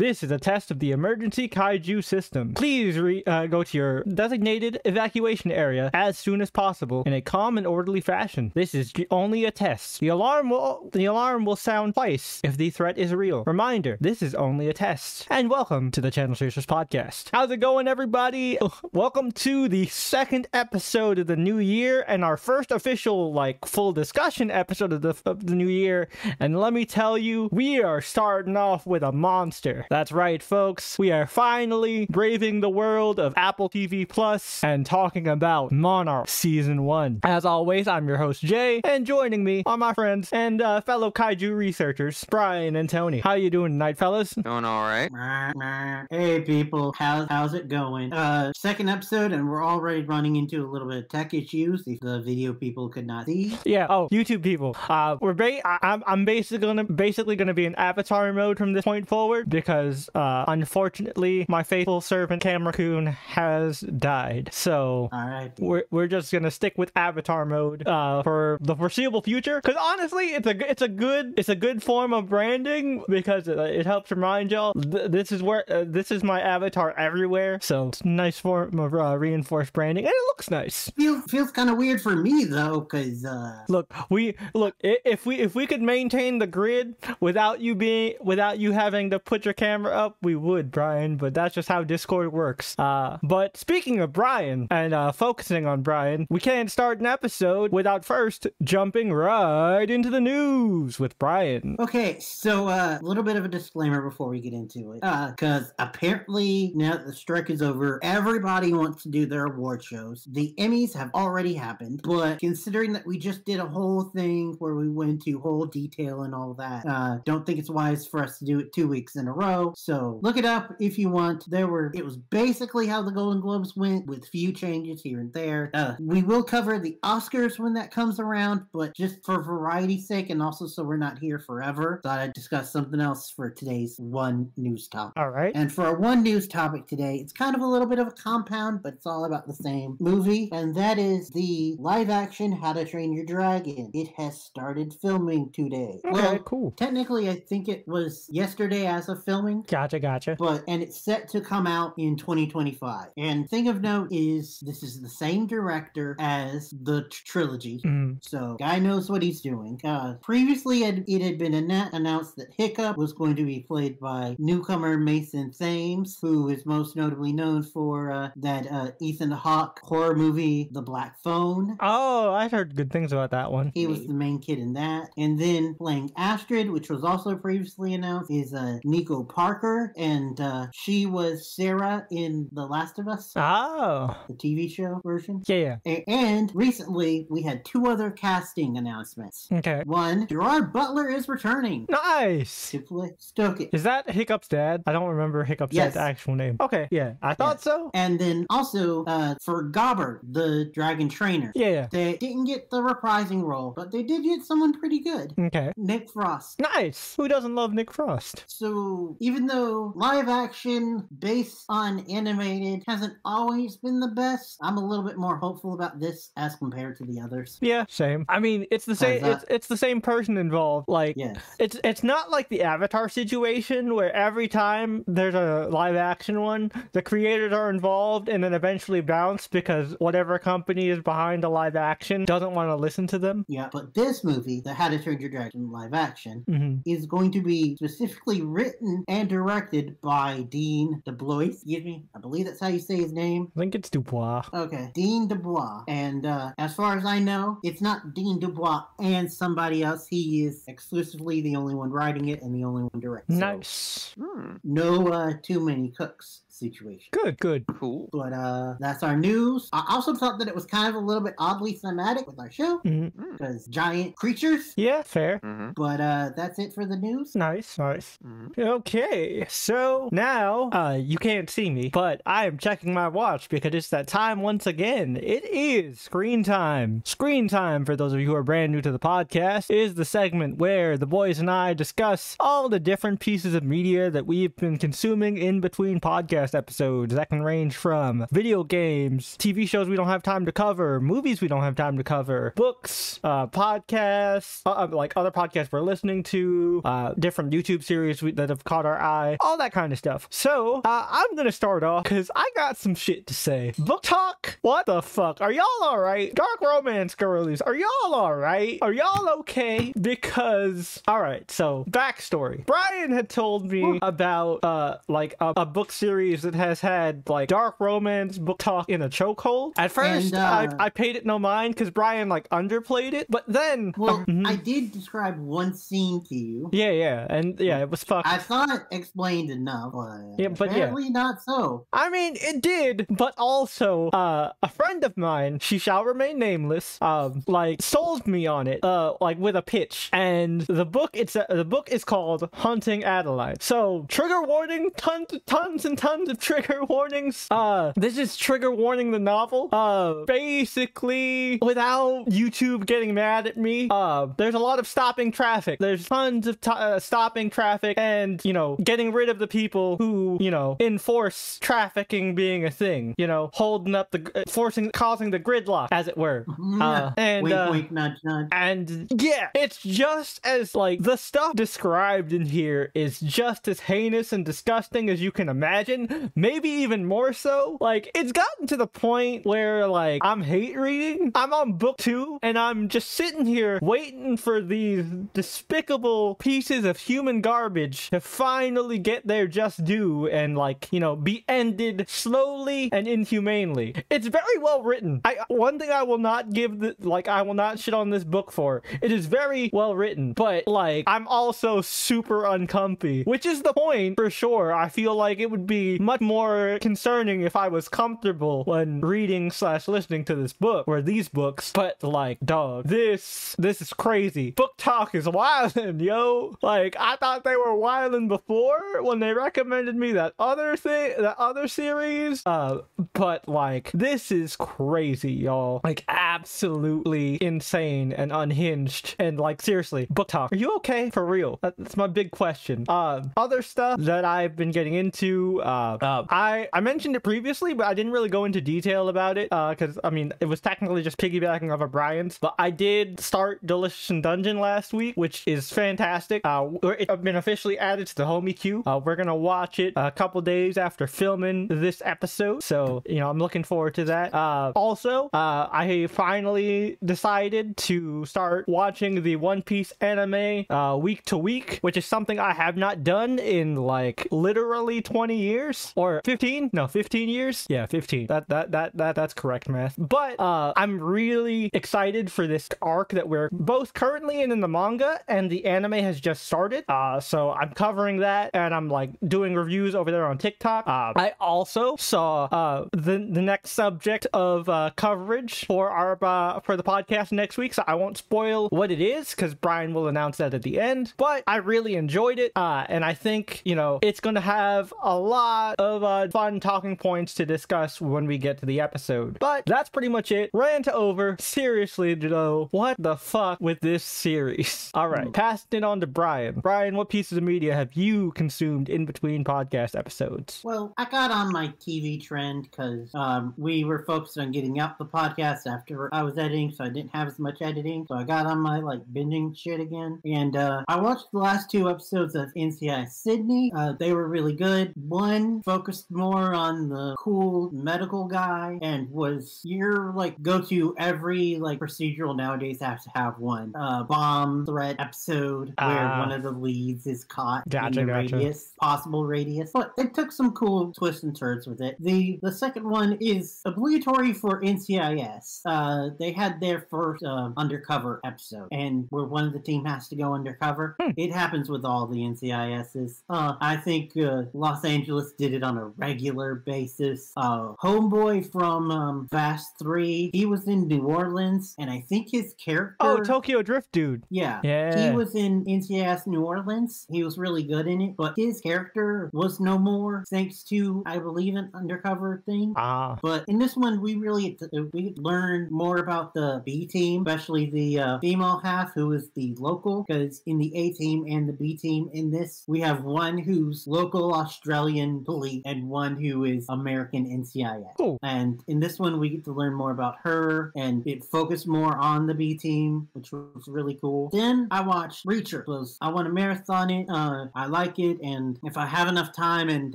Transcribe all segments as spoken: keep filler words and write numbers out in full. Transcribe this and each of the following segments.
This is a test of the emergency kaiju system. Please re uh, go to your designated evacuation area as soon as possible in a calm and orderly fashion. This is only a test. The alarm will the alarm will sound twice if the threat is real. Reminder, this is only a test. And welcome to the Channel Chasers Podcast. How's it going, everybody? Welcome to the second episode of the new year and our first official, like, full discussion episode of the, of the new year. And let me tell you, we are starting off with a monster. That's right, folks. We are finally braving the world of Apple T V plus and talking about Monarch Season one. As always, I'm your host, Jay, and joining me are my friends and uh, fellow kaiju researchers, Brian and Tony. How you doing tonight, fellas? Doing all right. Hey, people. How, how's it going? Uh, second episode, and we're already running into a little bit of tech issues. The, the video people could not see. Yeah. Oh, YouTube people. Uh, we're ba I, I'm, I'm basically gonna basically gonna be in avatar mode from this point forward because uh, unfortunately, my faithful servant Cam Raccoon has died. So all right, we're we're just gonna stick with avatar mode uh, for the foreseeable future. Because honestly, it's a it's a good it's a good form of branding because it, it helps remind y'all th this is where uh, this is my avatar everywhere. So it's a nice form of uh, reinforced branding, and it looks nice. Feels feels kind of weird for me though, because uh... look, we look if we if we could maintain the grid without you being without you having to put your camera up, we would, Brian. But that's just how Discord works. Uh, but speaking of Brian and uh, focusing on Brian, we can't start an episode without first jumping right into the news with Brian. Okay, so a uh, little bit of a disclaimer before we get into it, because uh, apparently now that the strike is over, everybody wants to do their award shows. The Emmys have already happened, but considering that we just did a whole thing where we went to whole detail and all that, uh, don't think it's wise for us to do it two weeks in a row. So look it up if you want. There were it was basically how the Golden Globes went with few changes here and there. Uh, we will cover the Oscars when that comes around, but just for variety's sake and also so we're not here forever, thought I'd discuss something else for today's one news topic. All right. And for our one news topic today, it's kind of a little bit of a compound, but it's all about the same movie, and that is the live-action How to Train Your Dragon. It has started filming today. Okay, well, cool. Technically, I think it was yesterday as of filming. Gotcha, gotcha. But and it's set to come out in twenty twenty-five. And thing of note is this is the same director as the trilogy, mm. so guy knows what he's doing. Uh, previously, it, it had been announced that Hiccup was going to be played by newcomer Mason Thames, who is most notably known for uh, that uh, Ethan Hawke horror movie, The Black Phone. Oh, I've heard good things about that one. He was the main kid in that. And then playing Astrid, which was also previously announced, is uh, Nico Parker, and uh, she was Sarah in The Last of Us. Oh. The T V show version. Yeah, yeah. A and recently, we had two other casting announcements. Okay. One, Gerard Butler is returning. Nice! To play Stoke It. Is that Hiccup's dad? I don't remember Hiccup's yes. dad's actual name. Okay, yeah. I thought yes. so. And then also, uh, for Gobbert, the dragon trainer. Yeah, yeah. They didn't get the reprising role, but they did get someone pretty good. Okay. Nick Frost. Nice! Who doesn't love Nick Frost? So, even though live action based on animated hasn't always been the best, I'm a little bit more hopeful about this as compared to the others. Yeah, same. I mean, it's the same it's, it's the same person involved. Like, yes. it's it's not like the Avatar situation where every time there's a live action one, the creators are involved and then eventually bounce because whatever company is behind the live action doesn't want to listen to them. Yeah, but this movie, the How to Train Your Dragon live action, mm-hmm. is going to be specifically written and directed by Dean DeBlois. Excuse me, I believe that's how you say his name. I think it's Dubois. Okay, Dean DeBlois. And uh, as far as I know, it's not Dean DeBlois and somebody else. He is exclusively the only one writing it and the only one directing it. Nice. So, hmm. No uh, too many cooks situation. Good, good, cool. But uh, that's our news. I also thought that it was kind of a little bit oddly thematic with our show because mm-hmm. giant creatures. Yeah, fair. Mm-hmm. But uh, that's it for the news. Nice, nice. Mm-hmm. Okay, so now uh, you can't see me, but I am checking my watch because it's that time once again. It is screen time. Screen time, for those of you who are brand new to the podcast, is the segment where the boys and I discuss all the different pieces of media that we've been consuming in between podcasts. podcast episodes that can range from video games, T V shows we don't have time to cover, movies we don't have time to cover, books, uh, podcasts, uh, like other podcasts we're listening to, uh, different YouTube series we, that have caught our eye, all that kind of stuff. So uh, I'm gonna start off because I got some shit to say. Book talk? What the fuck? Are y'all all right? Dark romance girlies, are y'all all right? Are y'all okay? Because all right, so backstory. Brian had told me about uh like a, a book series that has had like dark romance book talk in a chokehold. At first, and, uh, I, I paid it no mind because Brian like underplayed it, but then well, uh, mm-hmm. I did describe one scene to you. Yeah, yeah, and yeah, it was fucked. I thought it explained enough, but yeah, but apparently yeah. not so. I mean, it did, but also uh a friend of mine, she shall remain nameless, um like sold me on it, uh like with a pitch, and the book it's uh, the book is called Hunting Adelaide. So trigger warning, tons tons and tons of trigger warnings. Uh this is trigger warning the novel. Uh basically, without YouTube getting mad at me, uh there's a lot of stopping traffic. There's tons of t uh, stopping traffic and, you know, getting rid of the people who, you know, enforce trafficking being a thing, you know, holding up the uh, forcing causing the gridlock, as it were. Uh, and wink, uh, wink, nudge, nudge. And yeah, it's just as like the stuff described in here is just as heinous and disgusting as you can imagine, maybe even more so. Like, it's gotten to the point where like I'm hate reading, I'm on book two, and I'm just sitting here waiting for these despicable pieces of human garbage to finally get their just due and, like, you know, be ended slowly and inhumanely. It's very well written. I one thing I will not give the like I will not shit on this book for. It is very well written, but like I'm also super uncomfy, which is the point for sure. I feel like it would be much more concerning if I was comfortable when reading slash listening to this book or these books. But like, dog, this this is crazy. Book talk is wildin', yo. Like, I thought they were wildin' before when they recommended me that other thing, that other series. Uh, but like, this is crazy, y'all. Like, absolutely insane and unhinged. And like, seriously, book talk, are you okay? For real, that's my big question. Uh, other stuff that I've been getting into, uh, uh I I mentioned it previously, but I didn't really go into detail about it, uh, because I mean, it was technically just piggybacking off of Brian's. But I did start Delicious in Dungeon last week, which is fantastic. Uh, it's been officially added to the homie queue. Uh, we're gonna watch it a couple days after filming this episode, so you know, I'm looking forward to that. Uh, also, uh, I finally decided to start watching the One Piece anime, uh, week to week, which is something I have not done in like literally twenty years or fifteen. No, fifteen years. Yeah, fifteen. That that that that that's correct math. But uh, I'm really excited for this arc that we're both currently in in the manga, and the anime has just started. Uh, so I'm covering that, and I'm like doing reviews over there on TikTok. Uh, I also saw uh the the next subject of uh coverage for our uh, for the podcast next week, so I won't spoil what it is because Brian will announce that at the end. But I really enjoyed it, uh, and I think, you know, it's gonna have a lot of uh, fun talking points to discuss when we get to the episode. But that's pretty much it. Rant over. Seriously though, what the fuck with this series? All right, passed it on to Brian. Brian, what pieces of media have you consumed in between podcast episodes? Well, I got on my T V trend because um, we were focused on getting out the podcast after I was editing, so I didn't have as much editing. So I got on my like binging shit again, and uh, I watched the last two episodes of N C I Sydney. Uh, they were really good. One focused more on the cool medical guy and was your like go-to every like procedural nowadays has to have one. Uh, bomb threat episode where uh, one of the leads is caught gotcha, in the gotcha. radius, possible radius. But it took some cool twists and turns with it. The the second one is obligatory for N C I S. Uh, they had their first uh, undercover episode, and where one of the team has to go undercover. Hmm. It happens with all the N C I Ss. Uh, I think uh, Los Angeles did it on a regular basis. Uh, Homeboy from um, Fast three, he was in New Orleans, and I think his character... Oh, Tokyo Drift dude. Yeah. yeah. He was in N C I S New Orleans. He was really good in it, but his character was no more thanks to, I believe, an undercover thing. Ah. But in this one, we really we learned more about the B team, especially the uh, female half, who is the local, because in the A team and the B team in this, we have one who's local Australian Italy and one who is American in C I A. Cool. And in this one, we get to learn more about her, and it focused more on the B team, which was really cool. Then I watched Reacher. Was, I want to marathon it. Uh, I like it, and if I have enough time and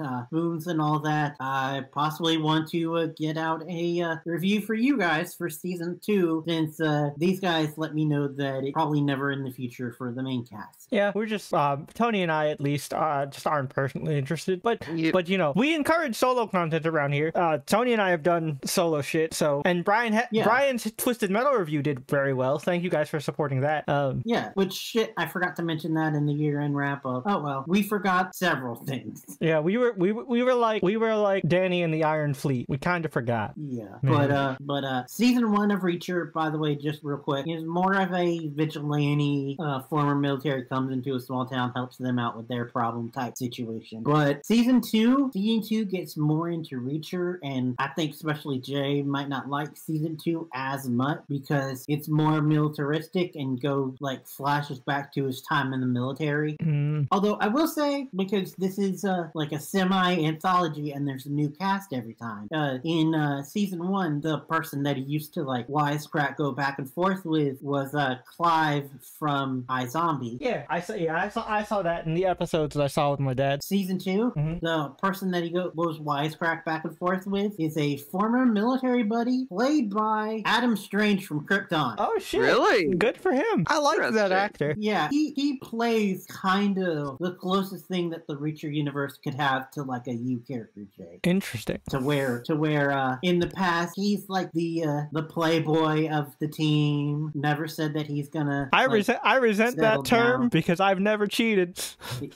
uh, booms and all that, I possibly want to uh, get out a uh, review for you guys for season two, since uh, these guys let me know that it probably never in the future for the main cast. Yeah, we're just uh, Tony and I at least uh, just aren't personally interested, but yeah. but you know, we encourage solo content around here. Uh, Tony and I have done solo shit, so and Brian ha yeah. Brian's Twisted Metal review did very well. Thank you guys for supporting that. Um, yeah, which shit, I forgot to mention that in the year-end wrap up. Oh well, we forgot several things. Yeah, we were we we were like we were like Danny and the Iron Fleet. We kind of forgot. Yeah, Man. but uh, but uh, season one of Reacher, by the way, just real quick, is more of a vigilante uh, former military comes into a small town, helps them out with their problem type situation. But season two, season two gets more into Reacher, and I think especially Jay might not like season two as much because it's more militaristic and go like flashes back to his time in the military. Mm. Although I will say, because this is uh, like a semi-anthology and there's a new cast every time. Uh, in uh, season one, the person that he used to like wisecrack go back and forth with was uh, Clive from iZombie. Yeah, I saw. Yeah, I saw. I saw that in the episodes that I saw with my dad. Season two, mm-hmm. the person that he go, goes wisecrack back and forth with is a former military buddy played by Adam Strange from Krypton. Oh shit! Really? Good for him. I like that actor. Yeah, he he plays kind of the closest thing that the Reacher universe could have to like a U character, Jay. Interesting. To where to where uh, in the past he's like the uh, the playboy of the team. Never said that he's gonna. I like, resent. I resent that term down. Because I've never cheated.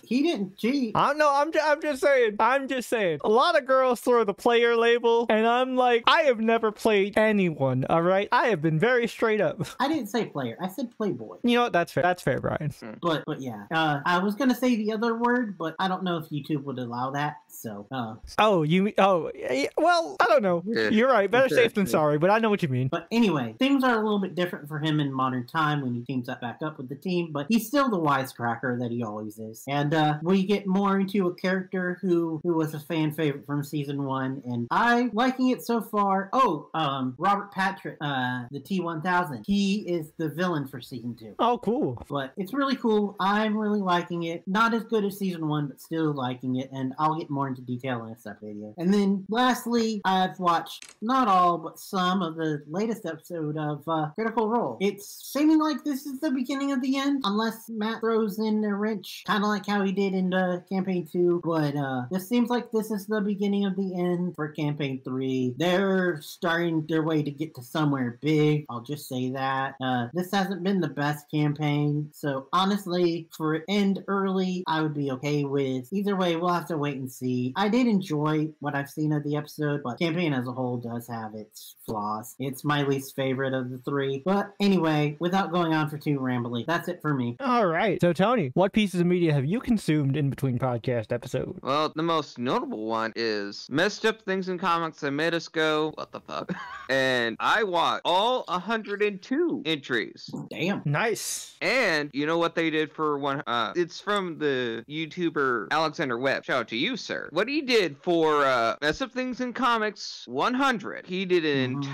He didn't cheat. I know. I'm. I'm just saying. I'm just saying. A lot of girls throw the player label, and I'm like, I have never played anyone. All right, I have been very straight up. I didn't say player. I said playboy. You know what? That's fair. That's fair, Brian. But but yeah, uh, I was gonna say the other word, but I don't know if YouTube would allow that. So. Uh, oh, you. Oh, well, I don't know. Yeah. You're right. Better safe than sorry. But I know what you mean. But anyway, things are a little bit different for him in modern time when he teams that back up with the team, but he's still the wisecracker that he always is. And uh, we get more into a character who who was a fan favorite from season one, and I liking it so far. Oh, um, Robert Patrick, uh, the T one thousand. He is the villain for season two. Oh, cool. But it's really cool. I'm really liking it. Not as good as season one, but still liking it, and I'll get more into detail in a separate video. And then lastly, I've watched not all, but some of the latest episode of uh, Critical Role. It's seeming like this is the beginning of the end, unless Matt throws in a wrench, kind of like how he did in uh, campaign two, but uh, this seems like this is the beginning of the end for campaign three. They're starting their way to get to somewhere big, I'll just say that. Uh, this hasn't been the best campaign, so honestly, for it end early, I would be okay with. Either way, we'll have to wait and see. I did enjoy what I've seen of the episode, but campaign as a whole does have its flaws. It's my least favorite of the three, but anyway, without going on for too rambly, that's it for me. All right. So, Tony, what pieces of media have you consumed in between podcast episodes? Well, the most notable one is messed up things in comics that made us go, what the fuck? And I watched all one hundred and two entries. Damn. Nice. And you know what they did for one? Uh, it's from the YouTuber Alexander Webb. Shout out to you, sir. What he did for uh, messed up things in comics one hundred. He did an mm-hmm.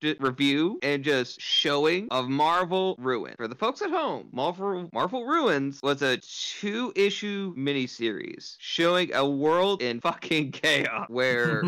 entire review and just showing of Marvel Ruins. For the folks at home, Marvel, Marvel Ruins was a two-issue miniseries showing a world in fucking chaos where...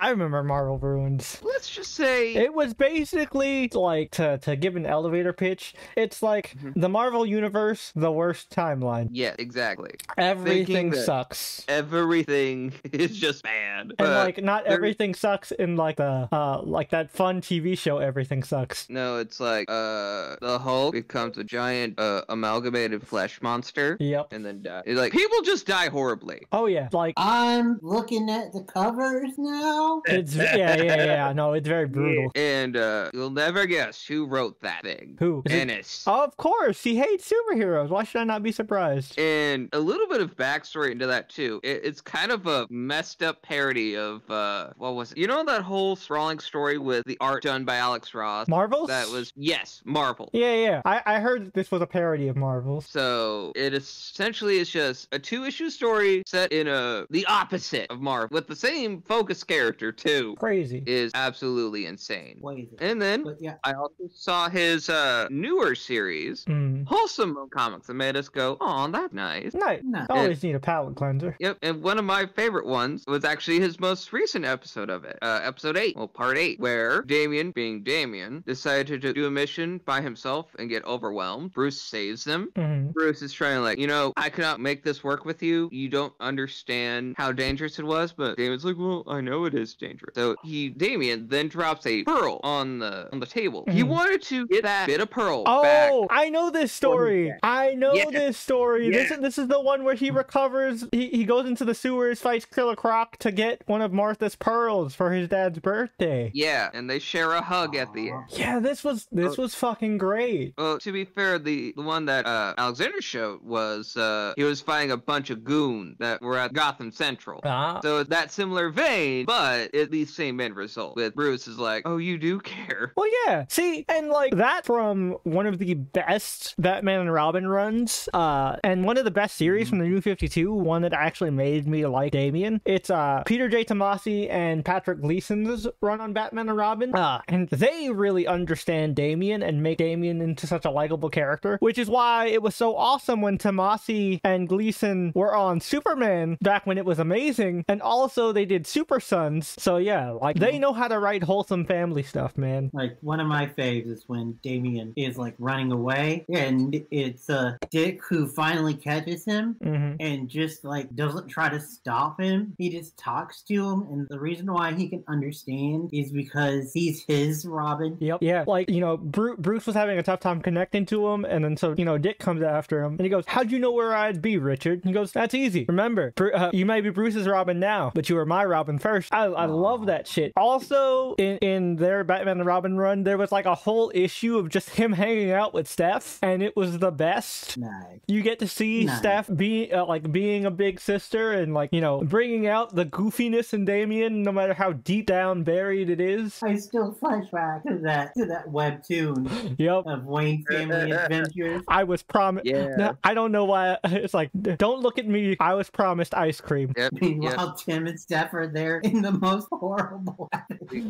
I remember Marvel Ruins. Let's just say... It was basically, like, to, to give an elevator pitch, it's like mm-hmm. the Marvel Universe, the worst timeline. Yeah, exactly. Everything sucks. Everything is just bad. And, like, not there... everything sucks in, like, the, uh, like that fun T V show Everything Sucks. No, it's like, uh, the Hulk becomes a giant uh, amalgamated flesh monster. Yep. And then die. It's like, people just die horribly. Oh, yeah. Like, I'm looking at the covers now. It's, yeah, yeah, yeah. No, it's very brutal. And uh, you'll never guess who wrote that thing. Who? Ennis. Oh, of course. He hates superheroes. Why should I not be surprised? And a little bit of backstory into that, too. It, it's kind of a messed up parody of, uh, what was it? You know that whole sprawling story with the art done by Alex Ross? Marvel? That was, yes, Marvel. Yeah, yeah. I, I heard that this was a parody of Marvel. So it essentially is just a two-issue story set in a the opposite of Marvel with the same focus character too. Crazy. Is absolutely insane. Crazy. And then but, yeah. I also saw his uh, newer series, mm. Wholesome Comics, that made us go, oh, that's nice. Nice. No. Always need a palate cleanser. Yep. And one of my favorite ones was actually his most recent episode of it, uh, episode eight, well, part eight, where Damien, being Damien, decided to do a mission by himself and get overwhelmed. Bruce saves them. Mm-hmm. Bruce is trying to like, you know, I cannot make this work with you. You don't understand how dangerous it was, but Damien's like, well, I know it is dangerous. So he, Damien, then drops a pearl on the on the table. Mm-hmm. He wanted to get that bit of pearl oh, back. Oh, I know this story. I know yeah. this story. Yeah. This is this is the one where he recovers. He he goes into the sewers, fights Killer Croc to get one of Martha's pearls for his dad's birthday. Yeah, and they share a hug at the end. Yeah, this was this oh. was fucking great. Well, to be fair, the the one that uh, Alexander showed was uh, he was fighting a bunch of goons that were at Gotham Central. Ah. So that similar vein, but at the same end result. With Bruce is like, oh, you do care. Well, yeah. See, and like that from one of the best Batman and Robin runs, uh, and one of the best series from the New fifty-two, one that actually made me like Damien. It's uh, Peter J. Tomasi and Patrick Gleason's run on Batman and Robin, uh, and they really understand Damien and make Damien into such a likable character, which is why it was so awesome when Tomasi and Gleason were on Superman back when it was amazing, and also they did Super Sons. So yeah, like they know how to write wholesome family stuff, man. Like one of my faves is when Damien is like running away, and it's uh, Dick who finally catches him, mm-hmm. and just like doesn't try to stop him. He just talks to him, and the reason why he can understand is because he's his Robin. Yep. Yeah, like, you know, Bruce, Bruce was having a tough time connecting to him, and then so, you know, Dick comes after him, and he goes, how'd you know where I'd be, Richard? And he goes, that's easy. Remember, uh, you may be Bruce's Robin now, but you were my Robin first. I, I love that shit. Also, in, in their Batman and Robin run, there was like a whole issue of just him hanging out with Steph, and it was the best. Nice. You get to see nice. Steph be, uh, like, being a big sister and, like, you know, bringing out the goofiness in Damien, no matter how deep down buried it is. I still flashback to that, to that webtoon yep. of Wayne's Family Adventures. I was promised. Yeah. I don't know why. It's like, don't look at me. I was promised ice cream. Yep. Meanwhile, yep. Tim and Steph are there in the most horrible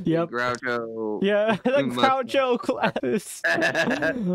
yep. Groucho. Yeah, the Groucho class.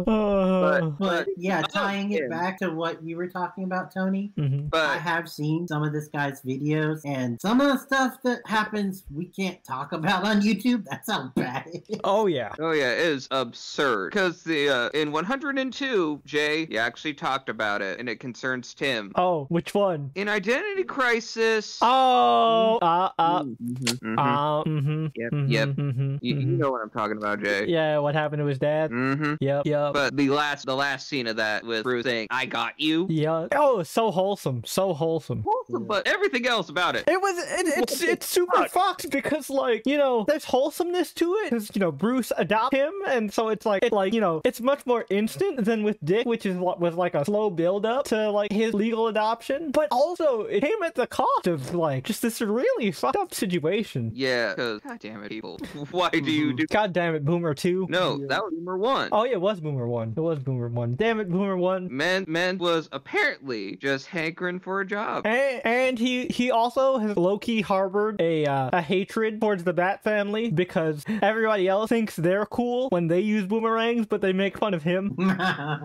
but, but yeah, tying it back to what you were talking about, Tony, mm-hmm. but I have seen some of this guy's videos, and some of the stuff that happens we can't talk about on YouTube. That's how bad it is. Oh, yeah. Oh, yeah, it is absurd. Because the uh, in one oh two, Jay, you actually talked about it, and it concerns Tim. Oh, which one? In Identity Crisis. Oh! Uh, uh. Mm-hmm. Uh, mm-hmm. Yep, mm-hmm. yep. Mm-hmm. You, you know what I'm talking about, Jay. Yeah, what happened to his dad. Mm-hmm. Yep, yep. But the last, the last scene of that with Bruce saying, I got you. Yeah. Oh, so wholesome. So wholesome. Wholesome, yeah. But everything else about it. It was, it, it's, it's super fucked because, like, you know, there's wholesomeness to it. Because, you know, Bruce adopts him, and so it's like, it, like, you know, it's much more instant than with Dick, which is what was like a slow build up to, like, his legal adoption. But also, it came at the cost of, like, just this really fucked up situation. Yeah, because, god damn it, people. Why do you do God damn it, Boomer two. No, that was Boomer one. Oh, yeah, it was Boomer one. It was Boomer one. Damn it, Boomer one. Man, man was apparently just hankering for a job. And, and he, he also has low-key harbored a, uh, a hatred towards the Bat family because everybody else thinks they're cool when they use boomerangs, but they make fun of him. yeah,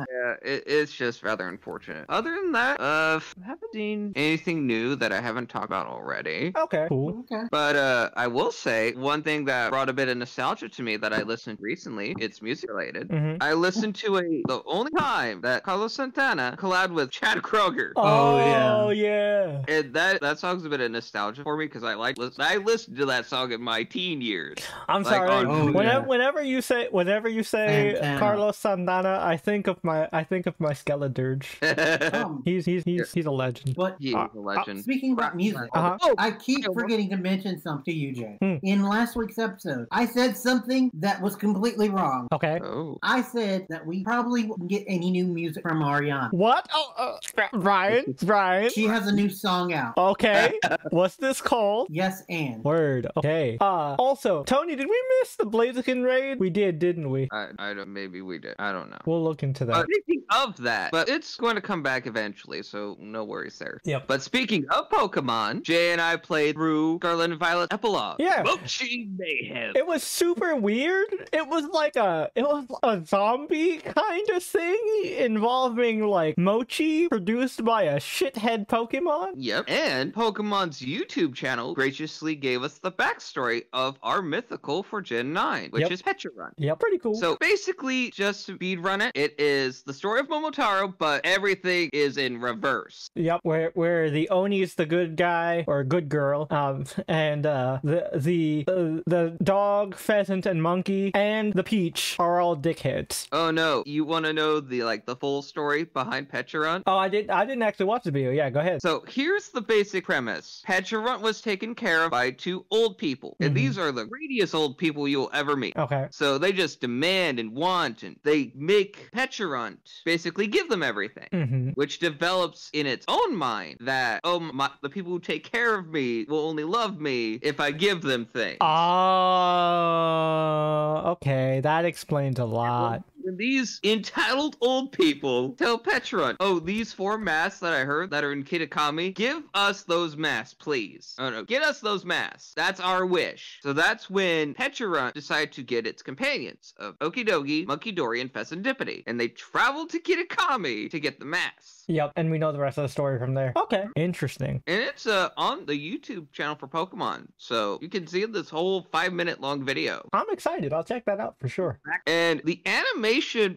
it, it's just rather unfortunate. Other than that, uh, I haven't seen anything new that I haven't talked about already. Okay, cool. Okay. But uh, I will say one thing that brought a bit of nostalgia to me that I listened recently. It's music related. Mm-hmm. I listened to a the only time that Carlos Santana collabed with Chad Kroeger. Oh, oh yeah. yeah. And that that song's a bit of nostalgia for me because I like listen. I listened to that song in my teen years. I'm like, sorry. Oh, whenever, yeah. whenever you say whenever you say Santana. Carlos Santana, I think of my I think of my Skeledirge. um, he's he's he's yeah. he's a legend. But he's uh, a legend. Uh, speaking about music, uh-huh. oh, I keep forgetting to mention something to you, Jay. Hmm. In last last week's episode, I said something that was completely wrong. Okay. Oh. I said that we probably wouldn't get any new music from Ariana. What? Oh, uh, Ryan, Ryan. She has a new song out. Okay. What's this called? Yes and. Word. Okay. Uh, also, Tony, did we miss the Blaziken raid? We did, didn't we? I, I don't, maybe we did. I don't know. We'll look into that. Uh, speaking of that, but it's going to come back eventually, so no worries there. Yep. But speaking of Pokemon, Jay and I played through Scarlet and Violet Epilogue. Yeah. Mochi Mayhem. It was super weird. It was like a, it was a zombie kind of thing involving like Mochi produced by a shithead Pokemon. Yep. And Pokemon's YouTube channel graciously gave us the backstory of our mythical for Gen nine, which yep. is Petcherun. Yeah, pretty cool. So basically, just to speedrun it, it is the story of Momotaro, but everything is in reverse. Yep, where where the Oni's the good guy or good girl, um, and uh, the the uh, the dog, pheasant, and monkey, and the peach are all dickheads. Oh no, you want to know the like the full story behind Petcherun? Oh, I did. I didn't actually watch the video. Yeah, go ahead. So here's the basic premise: Petcherun was taken care of by two old people, and mm-hmm. these are the greediest old people you'll ever meet. Okay. So they just demand and want, and they make Petcherun basically give them everything, mm-hmm. which develops in its own mind that, oh, my, the people who take care of me will only love me if I give them things. Oh, okay. That explains a lot. When these entitled old people tell Petcherun, oh, these four masks that I heard that are in Kitakami, give us those masks, please. Oh, no, get us those masks. That's our wish. So that's when Petcherun decided to get its companions of Okidogi, Munkidori, and Fessendipity, and they traveled to Kitakami to get the masks. Yep, and we know the rest of the story from there. Okay, interesting. And it's uh, on the YouTube channel for Pokemon, so you can see this whole five-minute-long video. I'm excited. I'll check that out for sure. And the anime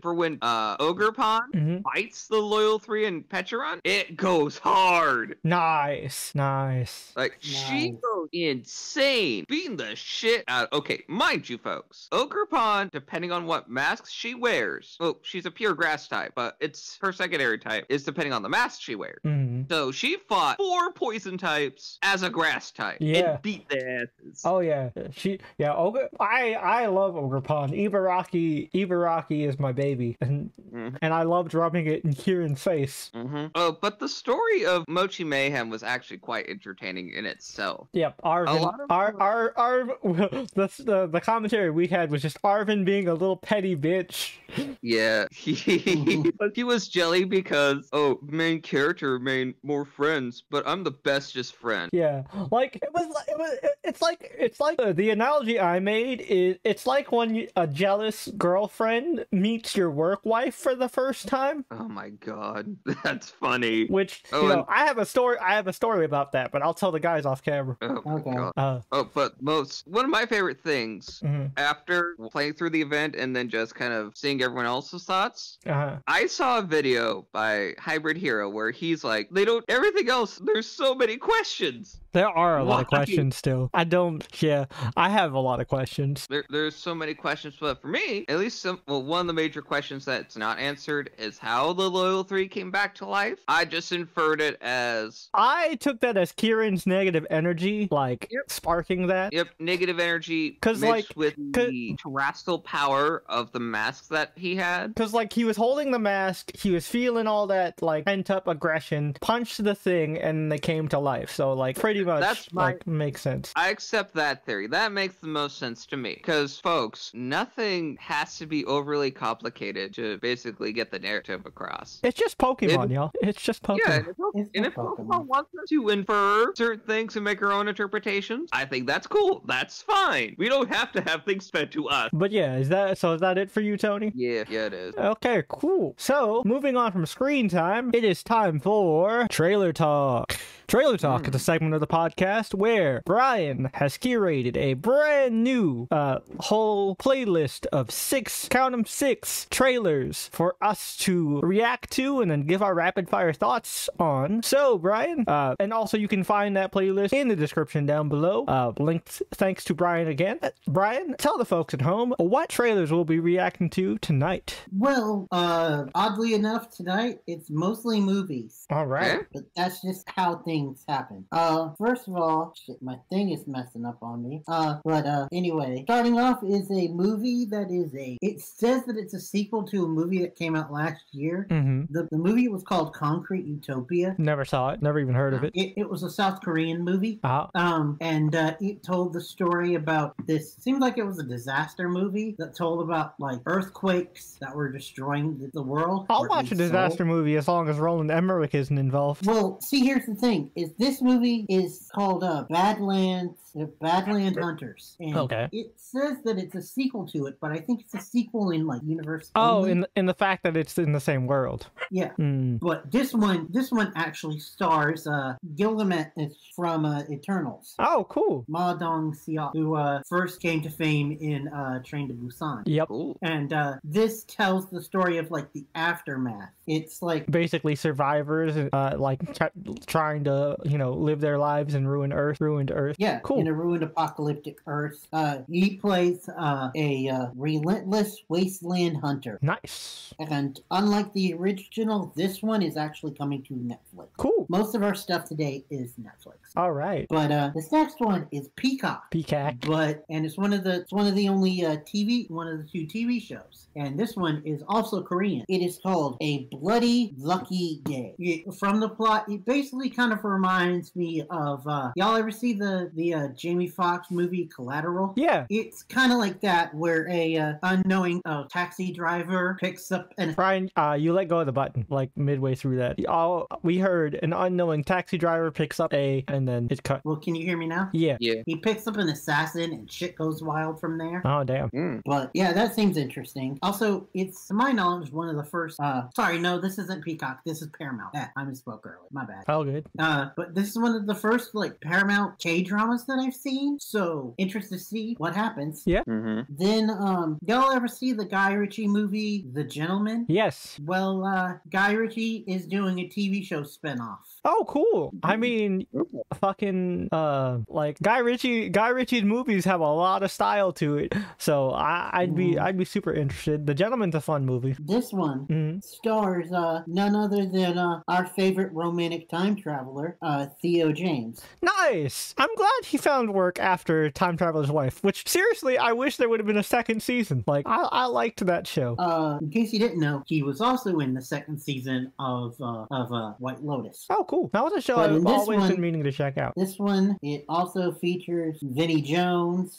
for when uh, Ogrepon mm-hmm. fights the Loyal Three and Petcherun, it goes hard. Nice, nice. Like nice. She goes insane, beating the shit out. Okay, mind you, folks, Ogrepon, depending on what masks she wears, well, she's a pure grass type, but it's her secondary type is depending on the mask she wears. Mm-hmm. So she fought four poison types as a grass type. Yeah, and beat their asses. Oh yeah, she yeah. Ogre, I I love Ogrepon. Ibaraki, Ibaraki. Is my baby, and mm-hmm. and I loved rubbing it in Kieran's face. Mm-hmm. Oh, but the story of Mochi Mayhem was actually quite entertaining in itself. Yep, Arvin. A lot of Ar Ar Ar the, the the commentary we had was just Arvin being a little petty bitch. Yeah, he, he was jelly because oh, main character made more friends, but I'm the bestest friend. Yeah, like it was, it was it's like it's like uh, the analogy I made is it's like when you, a jealous girlfriend meets your work wife for the first time. Oh my god, that's funny. Which oh, you know, and... I have a story. I have a story about that, but I'll tell the guys off camera. Oh my okay. god. Uh, oh, but most one of my favorite things mm-hmm. after playing through the event and then just kind of seeing everyone else's thoughts. Uh-huh. I saw a video by Hybrid Hero where he's like, they don't everything else. There's so many questions. There are a lot Why? of questions still. I don't. Yeah, I have a lot of questions. There, there's so many questions, but for me, at least, some, well, one of the major questions that's not answered is how the Loyal Three came back to life. I just inferred it as I took that as Kieran's negative energy, like yep. sparking that. Yep, negative energy because like with the terrestrial power of the masks that he had. Because like he was holding the mask, he was feeling all that like pent up aggression, punched the thing, and they came to life. So like pretty. Much, that's my like, makes sense. I accept that theory. That makes the most sense to me because folks, nothing has to be overly complicated to basically get the narrative across. It's just Pokemon, y'all. It's just Pokemon. Yeah, and if, it's and if Pokemon. Pokemon wants us to infer certain things and make our own interpretations, I think that's cool. That's fine. We don't have to have things fed to us. But yeah, is that so? Is that it for you, Tony? Yeah, yeah, it is. Okay, cool. So moving on from screen time, it is time for trailer talk. Trailer Talk mm. is a segment of the podcast where Brian has curated a brand new uh, whole playlist of six, count them six, trailers for us to react to and then give our rapid fire thoughts on. So, Brian, uh, and also you can find that playlist in the description down below. Uh, linked thanks to Brian again. Uh, Brian, tell the folks at home what trailers we'll be reacting to tonight. Well, uh, oddly enough, tonight it's mostly movies. All right. But that's just how things happen. Uh, First of all, shit, my thing is messing up on me. Uh, but uh, anyway, starting off is a movie that is a, it says that it's a sequel to a movie that came out last year. Mm-hmm. The, the movie was called Concrete Utopia. Never saw it. Never even heard of it. It, it was a South Korean movie. Uh-huh. Um, and uh, it told the story about this, seemed like it was a disaster movie that told about like earthquakes that were destroying the, the world. I'll watch a disaster soul. movie as long as Roland Emmerich isn't involved. Well, see, here's the thing, is this movie is called uh, Badland, uh, Badland Hunters. And okay. It says that it's a sequel to it, but I think it's a sequel in like universe. Oh, only. in in the fact that it's in the same world. Yeah. Mm. But this one, this one actually stars uh, Gilgamesh from uh, Eternals. Oh, cool. Ma Dong-seok, who uh, first came to fame in uh, Train to Busan. Yep. Ooh. And uh, this tells the story of like the aftermath. It's like basically survivors, uh, like trying to, you know, live their lives in ruined Earth. Ruined Earth. Yeah. Cool. In a ruined apocalyptic Earth. Uh, he plays uh, a uh, relentless wasteland hunter. Nice. And unlike the original, this one is actually coming to Netflix. Cool. Most of our stuff today is Netflix. All right. But uh, this next one is Peacock. Peacock. But and it's one of the it's one of the only uh, T V one of the two T V shows. And this one is also Korean. It is called A Bloody Lucky Day. It, from the plot, it basically kind of reminds me of uh, y'all ever see the the uh, Jamie Foxx movie Collateral? Yeah. It's kind of like that, where a uh, unknowing uh, taxi driver picks up an. Brian, uh, you let go of the button like midway through that. All we heard, an unknowing taxi driver picks up a, and then it cut. Well, can you hear me now? Yeah. Yeah. He picks up an assassin, and shit goes wild from there. Oh damn. Mm. But yeah, that seems interesting. Also, it's to my knowledge one of the first. Uh, sorry, no, this isn't Peacock. This is Paramount. Yeah, I misspoke earlier. My bad. Oh, good. Uh, but this is one of the first like Paramount K dramas that I've seen. So interested to see what happens. Yeah. Mm-hmm. Then, um, y'all ever see the Guy Ritchie movie The Gentleman? Yes. Well, uh, Guy Ritchie is doing a T V show spinoff. Oh, cool. I mean, fucking uh, like Guy Ritchie. Guy Ritchie's movies have a lot of style to it. So I, I'd be, mm. I'd be super interested. The Gentleman's a fun movie. This one. Mm-hmm. Stars uh, none other than uh, our favorite romantic time traveler, uh, Theo James. Nice! I'm glad he found work after Time Traveler's Wife, which, seriously, I wish there would have been a second season. Like, I, I liked that show. Uh, in case you didn't know, he was also in the second season of uh, of uh, White Lotus. Oh, cool. That was a show I've always one, been meaning to check out. This one, it also features Vinnie Jones,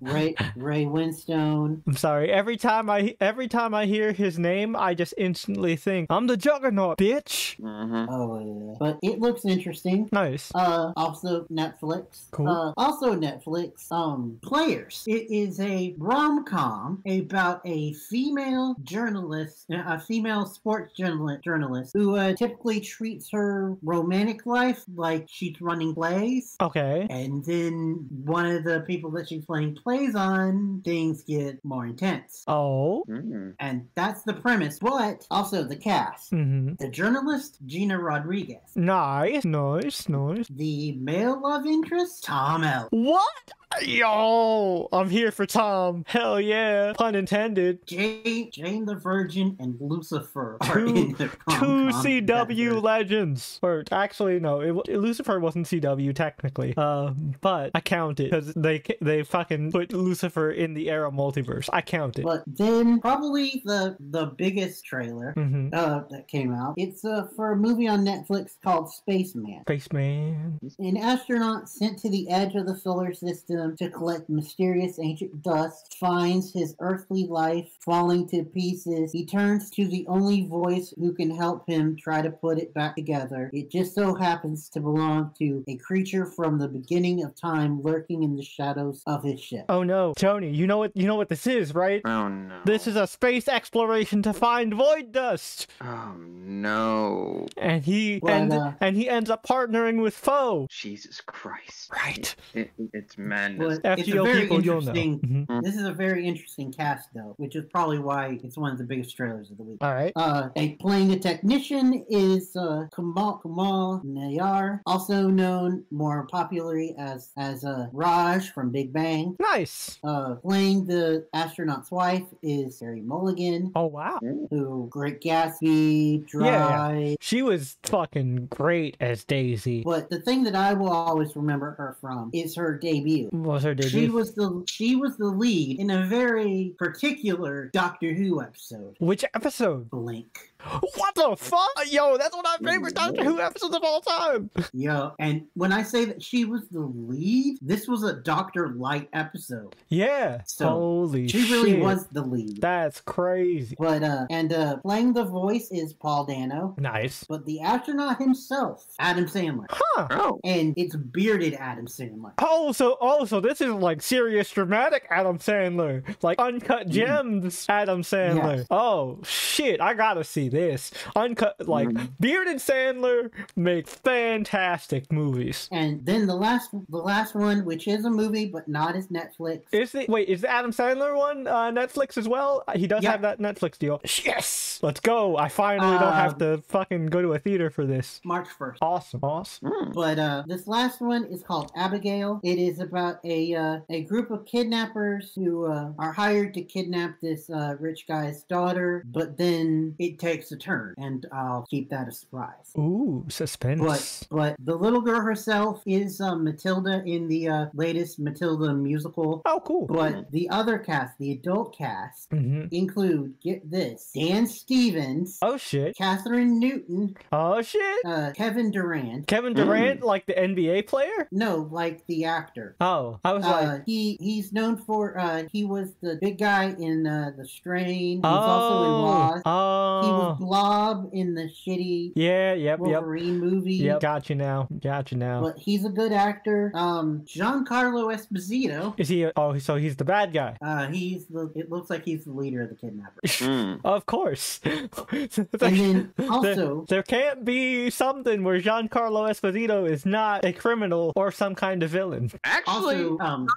Ray, Ray Winstone. I'm sorry, every time I, every time I hear his name, I just instantly think I'm the Juggernaut, bitch. Mm-hmm. Oh, yeah. But it looks interesting. Nice. Uh, also Netflix. Cool. Uh, also Netflix. Um, Players. It is a rom-com about a female journalist, a female sports journalist, journalist who uh, typically treats her romantic life like she's running plays. Okay. And then one of the people that she's playing plays on, things get more intense. Oh. Mm-hmm. And that's the premise. But also. Also, the cast. Mm-hmm. The journalist, Gina Rodriguez. Nice, nice, nice. The male love interest, Tom L. What? Yo, I'm here for Tom. Hell yeah. Pun intended. Jay, Jane the Virgin and Lucifer are two, in the two C W legends. Or actually, no, it, it, Lucifer wasn't C W technically. Uh, but I count it because they they fucking put Lucifer in the era multiverse. I count it. But then probably the the biggest trailer mm-hmm. uh, that came out. It's uh, for a movie on Netflix called Spaceman. Spaceman. An astronaut sent to the edge of the solar system to collect mysterious ancient dust, finds his earthly life falling to pieces. He turns to the only voice who can help him try to put it back together. It just so happens to belong to a creature from the beginning of time lurking in the shadows of his ship. Oh no, Tony, you know what you know what this is, right? Oh no. This is a space exploration to find void dust. Oh no. And he well, ends, uh, and he ends up partnering with Foe. Jesus Christ. Right. It, it, it's mad. recommend this. Well, it's a very people, interesting, mm-hmm. This is a very interesting cast, though, which is probably why it's one of the biggest trailers of the week. All right. Uh, playing the technician is uh, Kamal, Kamal Nayar, also known more popularly as, as uh, Raj from Big Bang. Nice. Uh, playing the astronaut's wife is Carey Mulligan. Oh, wow. Who, Great Gatsby, Drive. Yeah, she was fucking great as Daisy. But the thing that I will always remember her from is her debut. What was her debut? She was the she was the lead in a very particular Doctor Who episode. Which episode? Blink. What the fuck? Yo, that's one of my favorite Doctor Who episodes of all time. Yo, and when I say that she was the lead, this was a Doctor Light episode. Yeah. So holy shit. She really was the lead. That's crazy. But, uh, and, uh, playing the voice is Paul Dano. Nice. But the astronaut himself, Adam Sandler. Huh. Oh. And it's bearded Adam Sandler. Oh, so, oh, so this is like serious dramatic Adam Sandler. Like Uncut Gems mm. Adam Sandler. Yes. Oh, shit. I gotta see this. Uncut, like, mm. bearded Sandler make fantastic movies. And then the last, the last one, which is a movie, but not as Netflix. Is it, wait, is the Adam Sandler one uh, Netflix as well? He does yep. have that Netflix deal. Yes! Let's go! I finally um, don't have to fucking go to a theater for this. March first. Awesome. Awesome. Mm. But uh, this last one is called Abigail. It is about a uh, a group of kidnappers who uh, are hired to kidnap this uh, rich guy's daughter, but then it takes a turn, and I'll keep that a surprise. Ooh, suspense. But, but the little girl herself is uh, Matilda in the uh, latest Matilda musical. Oh, cool. But the other cast, the adult cast, mm-hmm. include, get this, Dan Stevens. Oh, shit. Catherine Newton. Oh, shit. Uh, Kevin Durant. Kevin Durant, mm. like the N B A player? No, like the actor. Oh, I was uh, like... He, he's known for, uh, he was the big guy in uh, The Strain. He's oh, also in Lost. Oh. He was Blob in the shitty yeah, yep, Wolverine yep. movie. Yep. Got you now. Got you now. But he's a good actor. Um, Giancarlo Esposito. Is he? A, oh, so he's the bad guy. Uh, he's the. It looks like he's the leader of the kidnappers. Mm. Of course. And then also, there, there can't be something where Giancarlo Esposito is not a criminal or some kind of villain. Actually, also, um.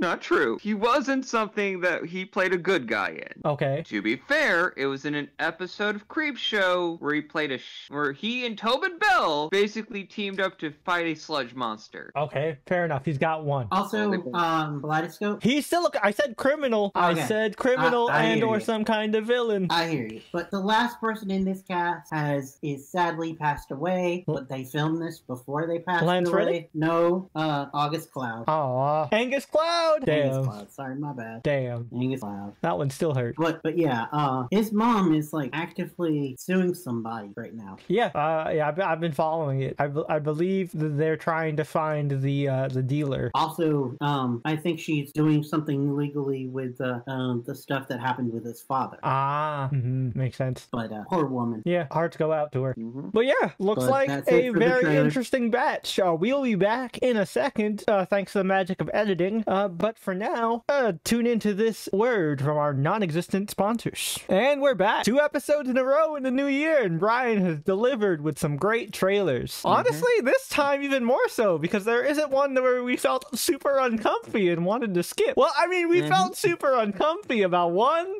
Not true. He wasn't something that he played a good guy in. Okay. To be fair, it was in an episode of Creepshow where he played a sh where he and Tobin Bell basically teamed up to fight a sludge monster. Okay, fair enough. He's got one. Also, um, Kaleidoscope. He's still. A I said criminal. Okay. I said criminal I, I and or you. some kind of villain. I hear you. But the last person in this cast has is sadly passed away. But they filmed this before they passed Lance away. Reddick? No, uh, August Cloud. Oh, uh, Angus Cloud. Damn. Angus Cloud. Sorry, my bad. Damn. Angus Cloud. That one still hurt. But but yeah, uh, his mom is like actively suing somebody right now. Yeah, uh, yeah, I've, I've been following it. I, I believe that they're trying to find the uh, the dealer. Also, um, I think she's doing something legally with uh, um, the stuff that happened with his father. Ah, mm-hmm. Makes sense. But uh, poor woman. Yeah, hearts go out to her. Mm-hmm. But yeah, looks but like a very interesting batch. Uh, we'll be back in a second, uh, thanks to the magic of editing. Uh, But for now, uh, tune into this word from our non-existent sponsors. And we're back. Two episodes in a row in the new year, and Brian has delivered with some great trailers. Mm-hmm. Honestly, this time even more so, because there isn't one where we felt super uncomfy and wanted to skip. Well, I mean, we mm-hmm. felt super uncomfy about one,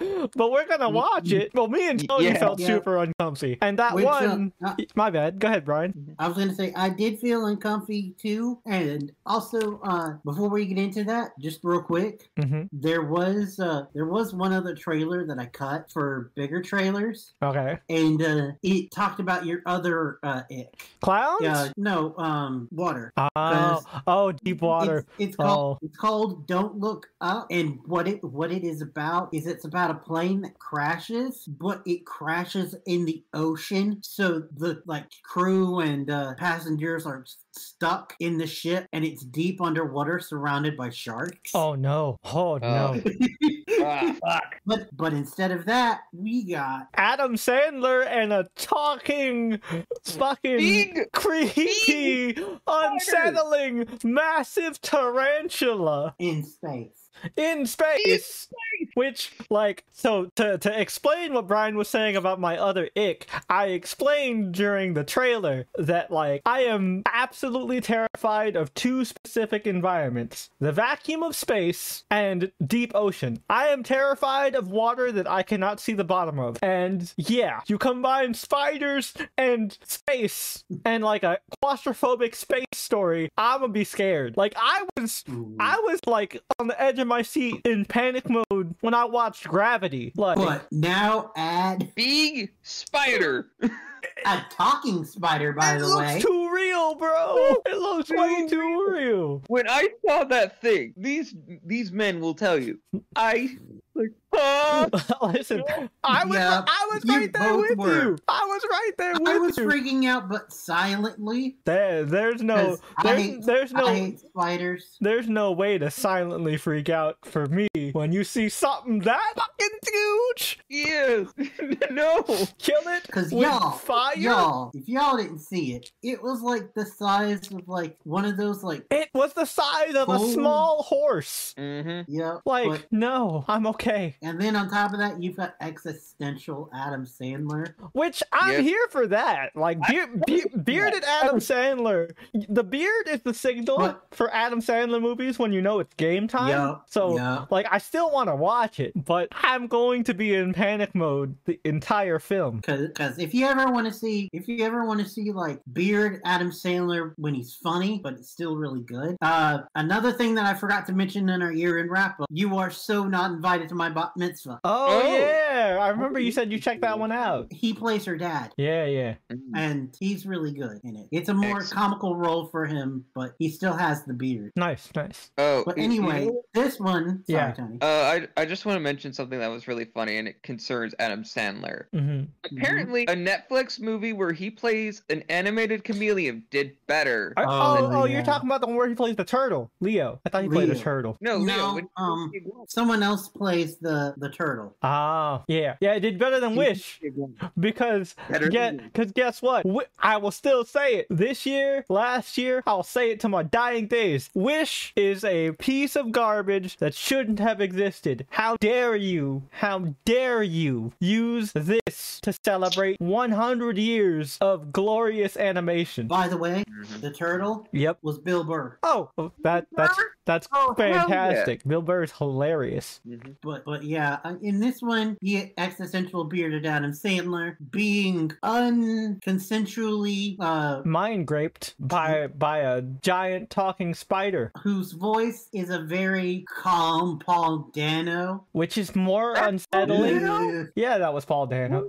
but we're gonna watch it. Well, me and Tony yeah, felt yeah. super uncomfy. And that Wait, one... So, uh, my bad. Go ahead, Brian. I was gonna say, I did feel uncomfy too, and also, uh, before we get into to that, just real quick, mm-hmm. there was uh, there was one other trailer that I cut for bigger trailers. Okay, and uh, it talked about your other uh, ick. Clowns? Yeah, uh, no, um, water. Oh, oh, deep water. It's, it's called oh. it's called Don't Look Up, and what it what it is about is it's about a plane that crashes, but it crashes in the ocean, so the like crew and uh, passengers are stuck in the ship, and it's deep underwater, surrounded by. By sharks. Oh no! Oh, oh. no! ah, fuck. But but instead of that, we got Adam Sandler and a talking, fucking big, creepy, big unsettling, massive tarantula in space. In space. In space. Which, like, so to, to explain what Brian was saying about my other ick, I explained during the trailer that, like, I am absolutely terrified of two specific environments: the vacuum of space and deep ocean. I am terrified of water that I cannot see the bottom of. And yeah, you combine spiders and space and like a claustrophobic space story, I'ma be scared. Like, I was, I was like on the edge of my seat in panic mode when I watched Gravity. Like, but now add big spider. A talking spider, by the way. It looks too real, bro. It looks way too real. When I saw that thing, these these men will tell you, I like, oh. Listen, I was yeah, I was right there with were. you. I was right there with you. I was you. freaking out, but silently. There, there's no, there's, hate, there's no, I hate spiders. There's no way to silently freak out for me when you see something that fucking huge. Yes, no, kill it because y'all. Y'all, if y'all didn't see it, it was like the size of like one of those like. It was the size of cold... a small horse. Mm-hmm. Yeah. Like, but... no, I'm okay. And then on top of that, you've got existential Adam Sandler, which I'm yep. here for that. Like be be bearded Adam Sandler. The beard is the signal but... for Adam Sandler movies when you know it's game time. Yep. So yep. like, I still want to watch it, but I'm going to be in panic mode the entire film. Because if you ever want to see if you ever want to see like beard Adam Sandler when he's funny but it's still really good. Uh, another thing that I forgot to mention in our year-end wrap-up: you are so not invited to my bat mitzvah. Oh, oh yeah, I remember you said you checked that one out. He plays her dad. Yeah, yeah, and he's really good in it. It's a more Excellent. comical role for him, but he still has the beard. Nice, nice. Oh, but anyway, this one. Yeah, sorry, Tony. Uh, I I just want to mention something that was really funny, and it concerns Adam Sandler. Mm-hmm. Apparently, mm-hmm. a Netflix movie where he plays an animated chameleon did better. Oh, oh, oh yeah. You're talking about the one where he plays the turtle, Leo. I thought he Leo. played a turtle. No, Leo. No, um, someone else plays the the turtle. Ah, yeah, yeah. It did better than Wish because get because guess what? I will still say it this year, last year. I'll say it to my dying days. Wish is a piece of garbage that shouldn't have existed. How dare you? How dare you use this to celebrate one hundred years of glorious animation. By the way, the turtle yep. was Bill Burr. Oh, that that's that's oh, fantastic. Yeah. Bill Burr is hilarious. Mm-hmm. But but yeah, in this one, the existential bearded Adam Sandler being unconsensually uh, mind raped by by a giant talking spider, whose voice is a very calm Paul Dano, which is more that's unsettling. Dano? Yeah, that was Paul Dano.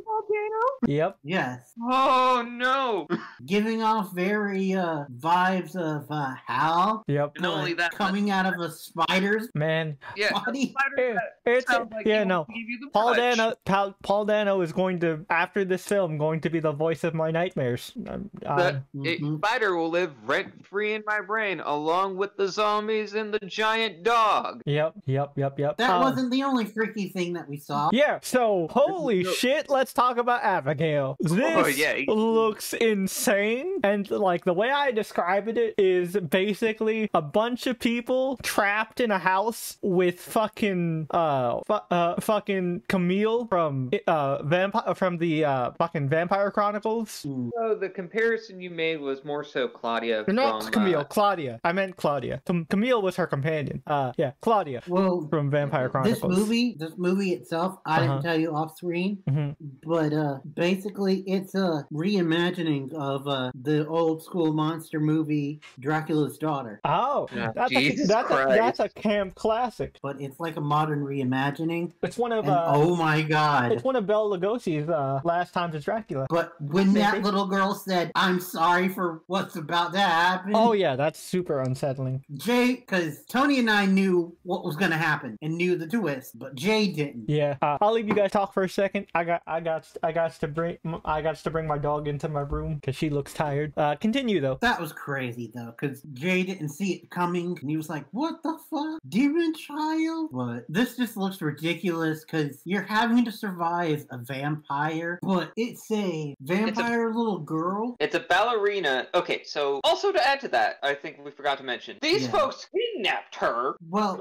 Yep. Yes. Oh no. Giving off very uh vibes of uh Hal. Yep. And only that coming much. out of a spider's man. Yeah. Body. It, it's a, like yeah. No. Paul punch. Dano. Paul, Paul Dano is going to, after this film, going to be the voice of my nightmares. Um, the it, mm-hmm. spider will live rent free in my brain, along with the zombies and the giant dog. Yep. Yep. Yep. Yep. That um, wasn't the only freaky thing that we saw. Yeah. So holy shit, let's talk about Abigail. This oh, yeah. looks insane, and like the way I described it is basically a bunch of people trapped in a house with fucking uh, fu uh fucking Camille from uh vampire from the uh fucking Vampire Chronicles. So the comparison you made was more so Claudia. No, from, Camille. Uh... Claudia. I meant Claudia. Cam Camille was her companion. Uh, yeah, Claudia. Well, from Vampire Chronicles. This movie, this movie itself, I uh-huh. didn't tell you off screen, mm-hmm. but uh. basically, it's a reimagining of uh, the old school monster movie Dracula's Daughter. Oh, yeah. that's, a, that's, a, that's a camp classic. But it's like a modern reimagining. It's one of and, uh, oh my god, it's one of Bela Lugosi's uh, last times as Dracula. But when that little girl said, "I'm sorry for what's about to happen," oh yeah, that's super unsettling. Jay, because Tony and I knew what was going to happen and knew the twist, but Jay didn't. Yeah, uh, I'll leave you guys talk for a second. I got, I got, I got. to bring I got to bring my dog into my room because she looks tired. Uh, continue though. That was crazy though, because Jay didn't see it coming and he was like, "What the fuck, demon child?" But this just looks ridiculous because you're having to survive a vampire, but it's a vampire it's a, little girl. It's a ballerina. Okay, so also to add to that, I think we forgot to mention these yeah. folks kidnapped her. Well.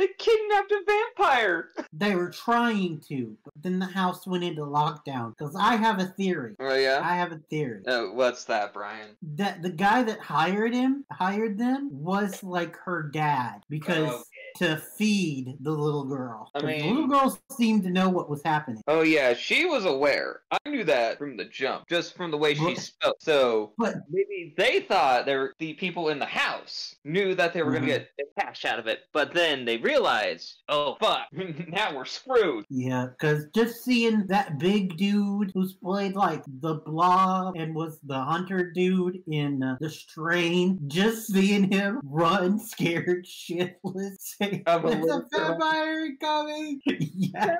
They kidnapped a vampire! They were trying to, but then the house went into lockdown. Because I have a theory. Oh, yeah? I have a theory. Oh, what's that, Brian? That the guy that hired him, hired them, was like her dad. Because... Oh, okay. To feed the little girl. I mean, the little girl seemed to know what was happening. Oh yeah, she was aware. I knew that from the jump, just from the way she spoke. So but, maybe they thought they were, the people in the house knew that they were mm-hmm. going to get cash out of it, but then they realized, oh fuck, now we're screwed. Yeah, because just seeing that big dude who's played like the Blob and was the hunter dude in uh, The Strain, just seeing him run scared shitless. I'm There's a, a vampire coming! Yes!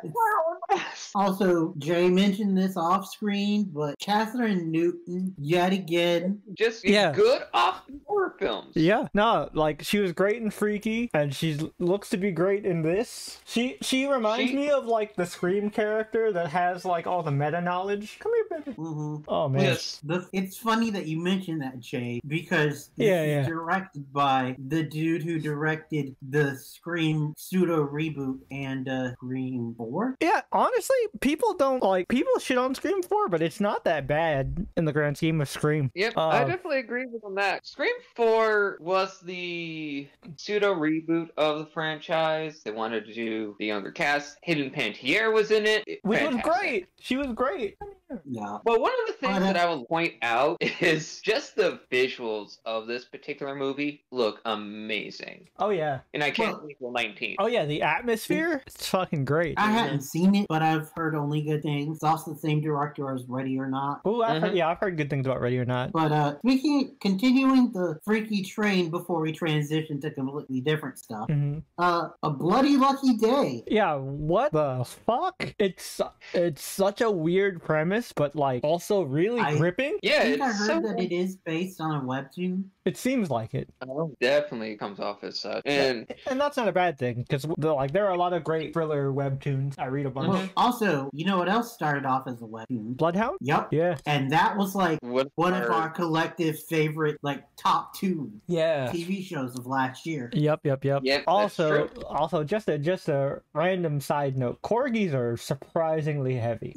Also, Jay mentioned this off-screen, but Catherine Newton, yet again. Just yeah. good off-horror films. Yeah. No, like, she was great in Freaky, and she looks to be great in this. She she reminds she... me of, like, the Scream character that has, like, all the meta-knowledge. Come here, baby. Mm-hmm. Oh, man. Yes. The, it's funny that you mentioned that, Jay, because yeah, it's yeah. directed by the dude who directed the Scream pseudo reboot and uh Scream four. Yeah, honestly, people don't like people shit on Scream four, but it's not that bad in the grand scheme of Scream. Yep, uh, I definitely agree with them that Scream four was the pseudo reboot of the franchise. They wanted to do the younger cast. Hayden Panettiere was in it, it which fantastic. was great. She was great. Yeah. But one of the things uh, that I will point out is just the visuals of this particular movie look amazing. Oh yeah, and I can't wait till nineteen. Oh yeah, the atmosphere, it's fucking great. I hadn't seen it, but I've heard only good things. It's also the same director as Ready or Not. Oh, mm-hmm. yeah, I've heard good things about Ready or Not. But uh, speaking, continuing the Freaky train before we transition to completely different stuff. Mm-hmm. Uh, A Bloody Lucky Day. Yeah, what the fuck? It's it's such a weird premise. But like also really I gripping. Yeah, I think I heard so... that it is based on a webtoon. It seems like it. Oh, definitely comes off as such, and yeah. and that's not a bad thing because like there are a lot of great thriller webtoons. I read a bunch. Well, also, you know what else started off as a webtoon? Bloodhound. Yep. Yeah. And that was like what one are... of our collective favorite, like top two, yeah, T V shows of last year. Yep. Yep. Yep. Yep also, also just a just a random side note: corgis are surprisingly heavy.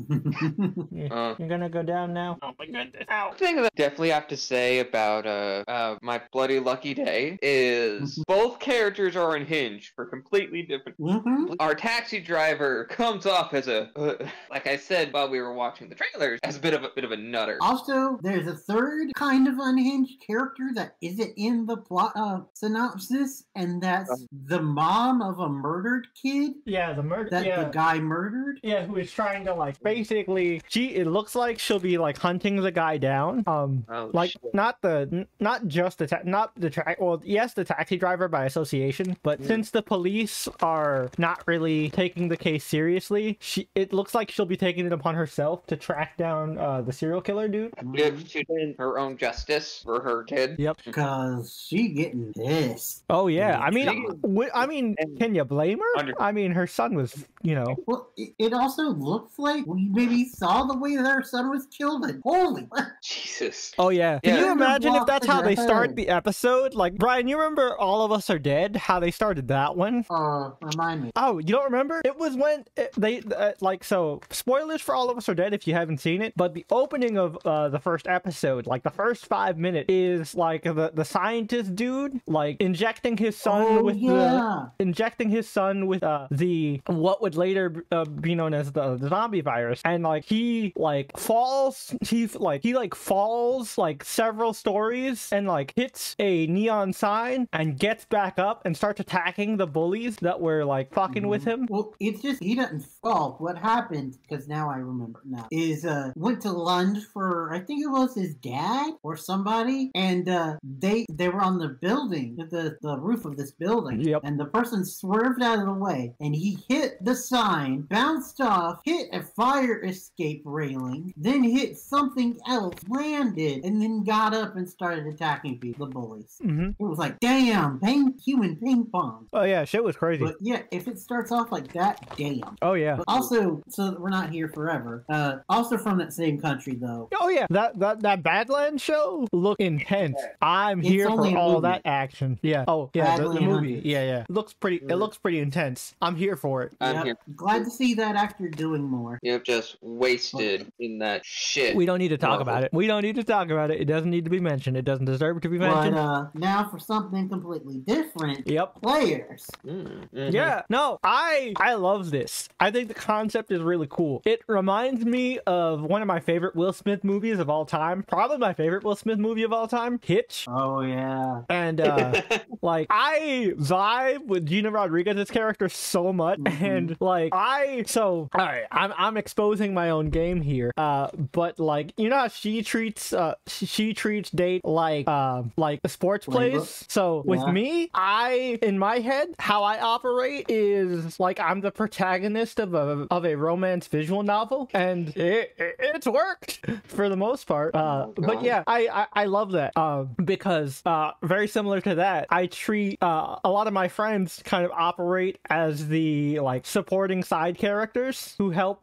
Yeah. Uh, You're gonna go down now? Oh my goodness. Ow. Thing that I definitely have to say about uh, uh, My Bloody Lucky Day is both characters are unhinged for completely different. Mm-hmm. Our taxi driver comes off as a, uh, like I said while we were watching the trailers, as a bit of a bit of a nutter. Also, there's a third kind of unhinged character that isn't in the plot uh, synopsis, and that's uh, the mom of a murdered kid. Yeah, the murder that yeah. the guy murdered. Yeah, who is trying to like basically she. It looks like she'll be like hunting the guy down. Um, oh, like shit. not the, not just the, ta not the track. Well, yes, the taxi driver by association. But mm. since the police are not really taking the case seriously, she it looks like she'll be taking it upon herself to track down uh, the serial killer dude. Give to her own justice for her kid. Yep, because she getting pissed. Oh yeah, I mean, she, I, I mean, can you blame her? Under I mean, her son was, you know. Well, it, it also looks like we maybe saw the way their son was killed. And holy Jesus. Oh yeah, can yeah. you imagine if that's how they start the episode? Like, Brian, you remember All of Us Are Dead, how they started that one? Uh remind me. Oh, you don't remember? It was when it, they uh, like, so spoilers for All of Us Are Dead if you haven't seen it, but the opening of uh the first episode, like the first five minutes, is like the the scientist dude like injecting his son oh, with yeah. the injecting his son with uh the what would later uh, be known as the, the zombie virus, and like he like falls he's like he like falls like several stories and like hits a neon sign and gets back up and starts attacking the bullies that were like fucking mm-hmm. with him. Well, it's just he doesn't fall. What happened, because now I remember now, is uh went to lunch for I think it was his dad or somebody, and uh they they were on the building, the the roof of this building. Yep. And the person swerved out of the way and he hit the sign, bounced off, hit a fire escape rate railing, then hit something else, landed, and then got up and started attacking people, the bullies. Mm-hmm. It was like, damn, ping, human ping pong. Oh yeah, shit was crazy. But yeah, if it starts off like that, damn. Oh yeah. But also, so that we're not here forever. Uh, also from that same country though. Oh yeah, that that that Badland show looked intense. I'm it's here for all movie. That action. Yeah. Oh yeah, the, the movie. Hunters. Yeah, yeah. It looks pretty. It looks pretty intense. I'm here for it. I'm yep. here. Glad to see that actor doing more. You've just wasted in that shit. We don't need to talk no. about it. We don't need to talk about it. It doesn't need to be mentioned. It doesn't deserve to be mentioned. But uh, now for something completely different. Yep. Players. Mm-hmm. Yeah. No, I I love this. I think the concept is really cool. It reminds me of one of my favorite Will Smith movies of all time. Probably my favorite Will Smith movie of all time, Hitch. Oh yeah. And uh, like I vibe with Gina Rodriguez's character so much, mm-hmm. and like I so all right. I'm I'm exposing my own game here. Uh, but like you know how she treats uh she, she treats date like um uh, like a sports plays. So yeah. with me, I in my head how I operate is like I'm the protagonist of a of a romance visual novel, and it, it it's worked for the most part. Uh, oh, but yeah, I, I I love that. Um, because uh very similar to that, I treat uh a lot of my friends kind of operate as the like supporting side characters who help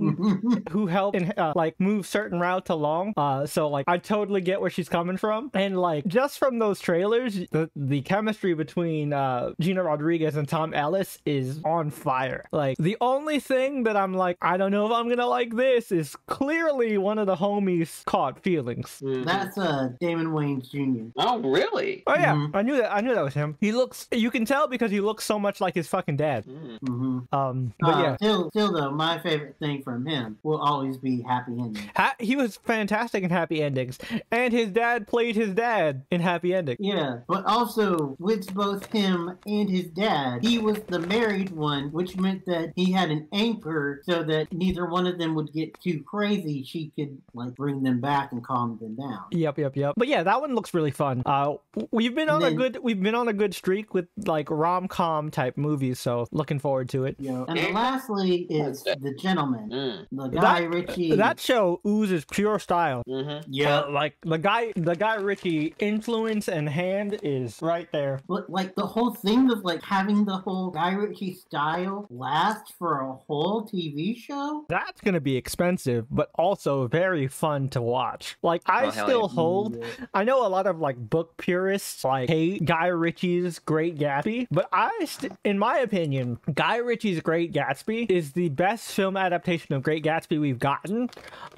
who help in, uh, like move certain routes along. Uh, so like I totally get where she's coming from, and like just from those trailers, the the chemistry between uh Gina Rodriguez and Tom Ellis is on fire. Like the only thing that I'm like I don't know if I'm gonna like this is clearly one of the homies caught feelings. That's uh Damon Wayans Junior Oh really? Oh yeah, mm-hmm. I knew that. I knew that was him. He looks. You can tell because he looks so much like his fucking dad. Mm-hmm. Um, but uh, yeah. Still, still though, my favorite thing from him will always be Happy Endings. Ha he was fantastic in Happy Endings, and his dad played his dad in Happy Endings. Yeah, but also with both him and his dad, he was the married one, which meant that he had an anchor so that neither one of them would get too crazy. She could like bring them back and calm them down. Yep, yep, yep. But yeah. Yeah, that one looks really fun. Uh, we've been on then, a good we've been on a good streak with like rom-com type movies, so looking forward to it. You know, and then lastly is The Gentleman, mm. the Guy that, Ritchie. That show oozes pure style. Mm-hmm. Yeah, uh, like the guy the Guy Ritchie influence and hand is right there. But, like the whole thing of like having the whole Guy Ritchie style last for a whole T V show. That's gonna be expensive, but also very fun to watch. Like I oh, still yeah. hold. Yeah. I know a lot of like book purists like hate Guy Ritchie's Great Gatsby, but I, st in my opinion, Guy Ritchie's Great Gatsby is the best film adaptation of Great Gatsby we've gotten,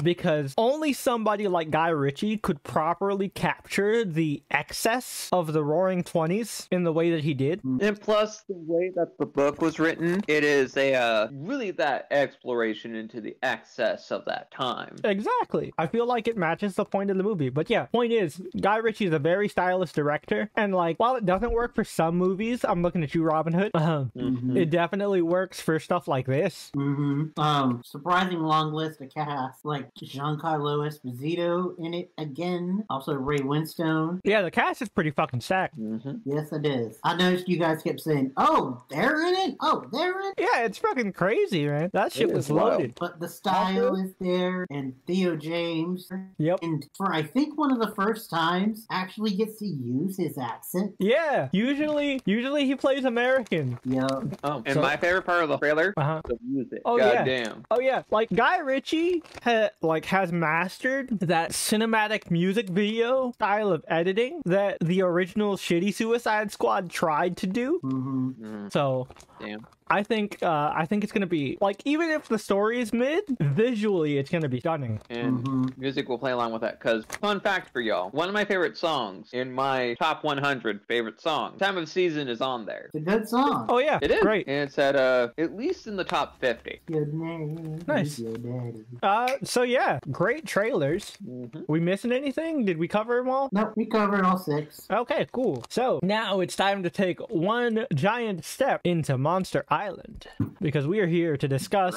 because only somebody like Guy Ritchie could properly capture the excess of the Roaring Twenties in the way that he did. And plus, the way that the book was written, it is a uh, really that exploration into the excess of that time. Exactly. I feel like it matches the point of the movie, but yeah, point is. Guy Ritchie is a very stylish director, and like while it doesn't work for some movies, I'm looking at you, Robin Hood. Uh, mm-hmm. It definitely works for stuff like this. Mm-hmm. Um, surprising long list of cast, like Giancarlo Esposito in it again. Also Ray Winstone. Yeah, the cast is pretty fucking stacked. Mm-hmm. Yes, it is. I noticed you guys kept saying, "Oh, they're in it. Oh, they're in it." Yeah, it's fucking crazy, man. That shit it was loaded. But the style is there, and Theo James. Yep. And for I think one of the first. times actually gets to use his accent. Yeah, usually usually he plays American. Yeah. Oh, and so, my favorite part of the trailer, uh-huh. the music. Oh God yeah. Damn. Oh yeah. Like Guy Ritchie ha like has mastered that cinematic music video style of editing that the original shitty Suicide Squad tried to do. Mm-hmm. Mm-hmm. So. Damn. I think uh, I think it's gonna be like even if the story is mid, visually it's gonna be stunning. And mm-hmm. music will play along with that. Cause fun fact for y'all, one of my favorite songs in my top one hundred favorite songs, Time of Season is on there. It's a good song. Oh yeah, it is. Great. And it's at uh at least in the top fifty. Good name. Nice. Good daddy. Uh, so yeah, great trailers. Mm-hmm. We missing anything? Did we cover them all? No, we covered all six. Okay, cool. So now it's time to take one giant step into Monster Island. Island, because we are here to discuss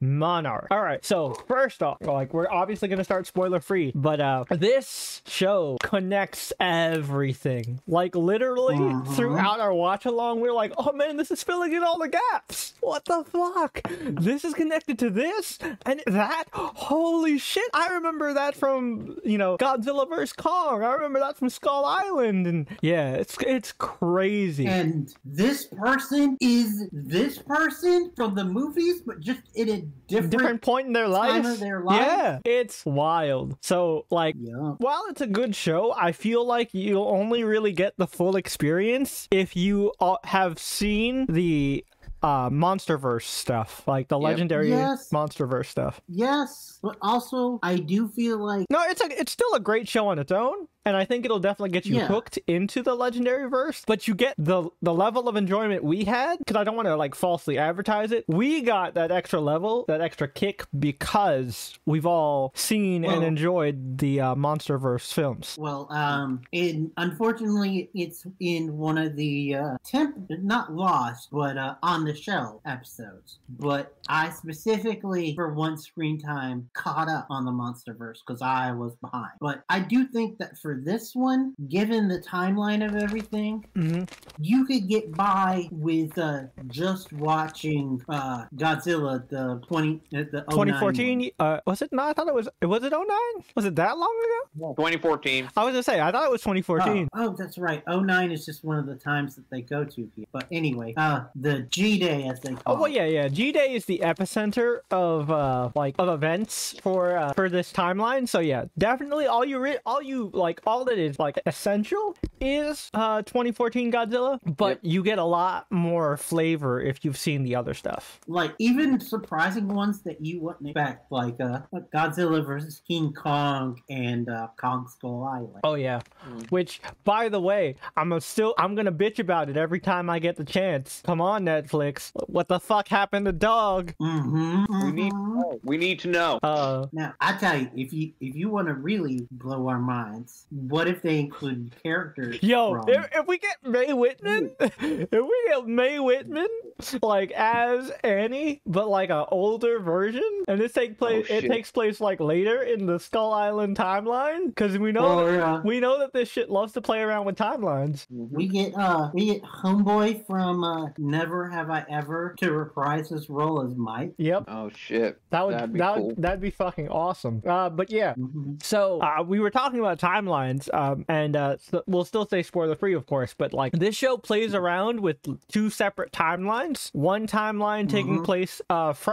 Monarch. All right, so first off, like, we're obviously gonna start spoiler free, but uh this show connects everything. Like, literally mm-hmm. throughout our watch along, we're like, oh man, this is filling in all the gaps. What the fuck? This is connected to this and that. Holy shit! I remember that from, you know, Godzilla versus Kong. I remember that from Skull Island, and yeah, it's it's crazy. And this person is this person from the movies, but just in a different, different point in their life. Time of their life. Yeah, it's wild. So, like, yeah. while it's a good show, I feel like you'll only really get the full experience if you have seen the uh Monsterverse stuff, like the yep. Legendary yes. Monsterverse stuff. Yes, but also I do feel like no, it's a, it's still a great show on its own. And I think it'll definitely get you yeah. hooked into the Legendary verse, but you get the the level of enjoyment we had, because I don't want to like falsely advertise it. We got that extra level, that extra kick, because we've all seen well, and enjoyed the uh, Monsterverse films. Well, um, in, unfortunately, it's in one of the uh, temp, not lost, but uh, on the shelf episodes. But I specifically, for one screen time, caught up on the Monsterverse because I was behind. But I do think that for this one, given the timeline of everything, mm-hmm. you could get by with uh, just watching uh, Godzilla the twenty uh, the twenty fourteen. Uh, was it? No, I thought it was. Was it oh nine? Was it that long ago? twenty fourteen. I was gonna say I thought it was twenty fourteen. Oh, oh that's right. oh nine is just one of the times that they go to here. But anyway, uh, the G Day as they call. Oh well, yeah, yeah. G Day is the epicenter of uh, like of events for uh, for this timeline. So yeah, definitely all you re all you like. Like, all that is, like, essential is uh, twenty fourteen Godzilla, but yep. you get a lot more flavor if you've seen the other stuff. Like, even surprising ones that you wouldn't expect, like uh, Godzilla versus King Kong and uh, Kong Skull Island. Oh, yeah. Mm. Which, by the way, I'm a still, I'm gonna bitch about it every time I get the chance. Come on, Netflix. What the fuck happened to Dog? Mm-hmm, mm-hmm. We need to know. We need to know. Uh, now, I tell you, if you, if you want to really blow our minds, what if they include characters? Yo, from... if, if we get Mae Whitman, if we get Mae Whitman, like as Annie, but like an older version, and this take place, oh, it takes place like later in the Skull Island timeline, because we know well, that, yeah. we know that this shit loves to play around with timelines. We get uh, we get homeboy from uh, Never Have I Ever to reprise his role as Mike. Yep. Oh shit. That would that'd be, that cool. would, that'd be fucking awesome. Uh, but yeah. Mm-hmm. So uh, we were talking about time. timelines um and uh so we'll still say spoiler free, of course, but like this show plays around with two separate timelines, one timeline mm-hmm. taking place uh fr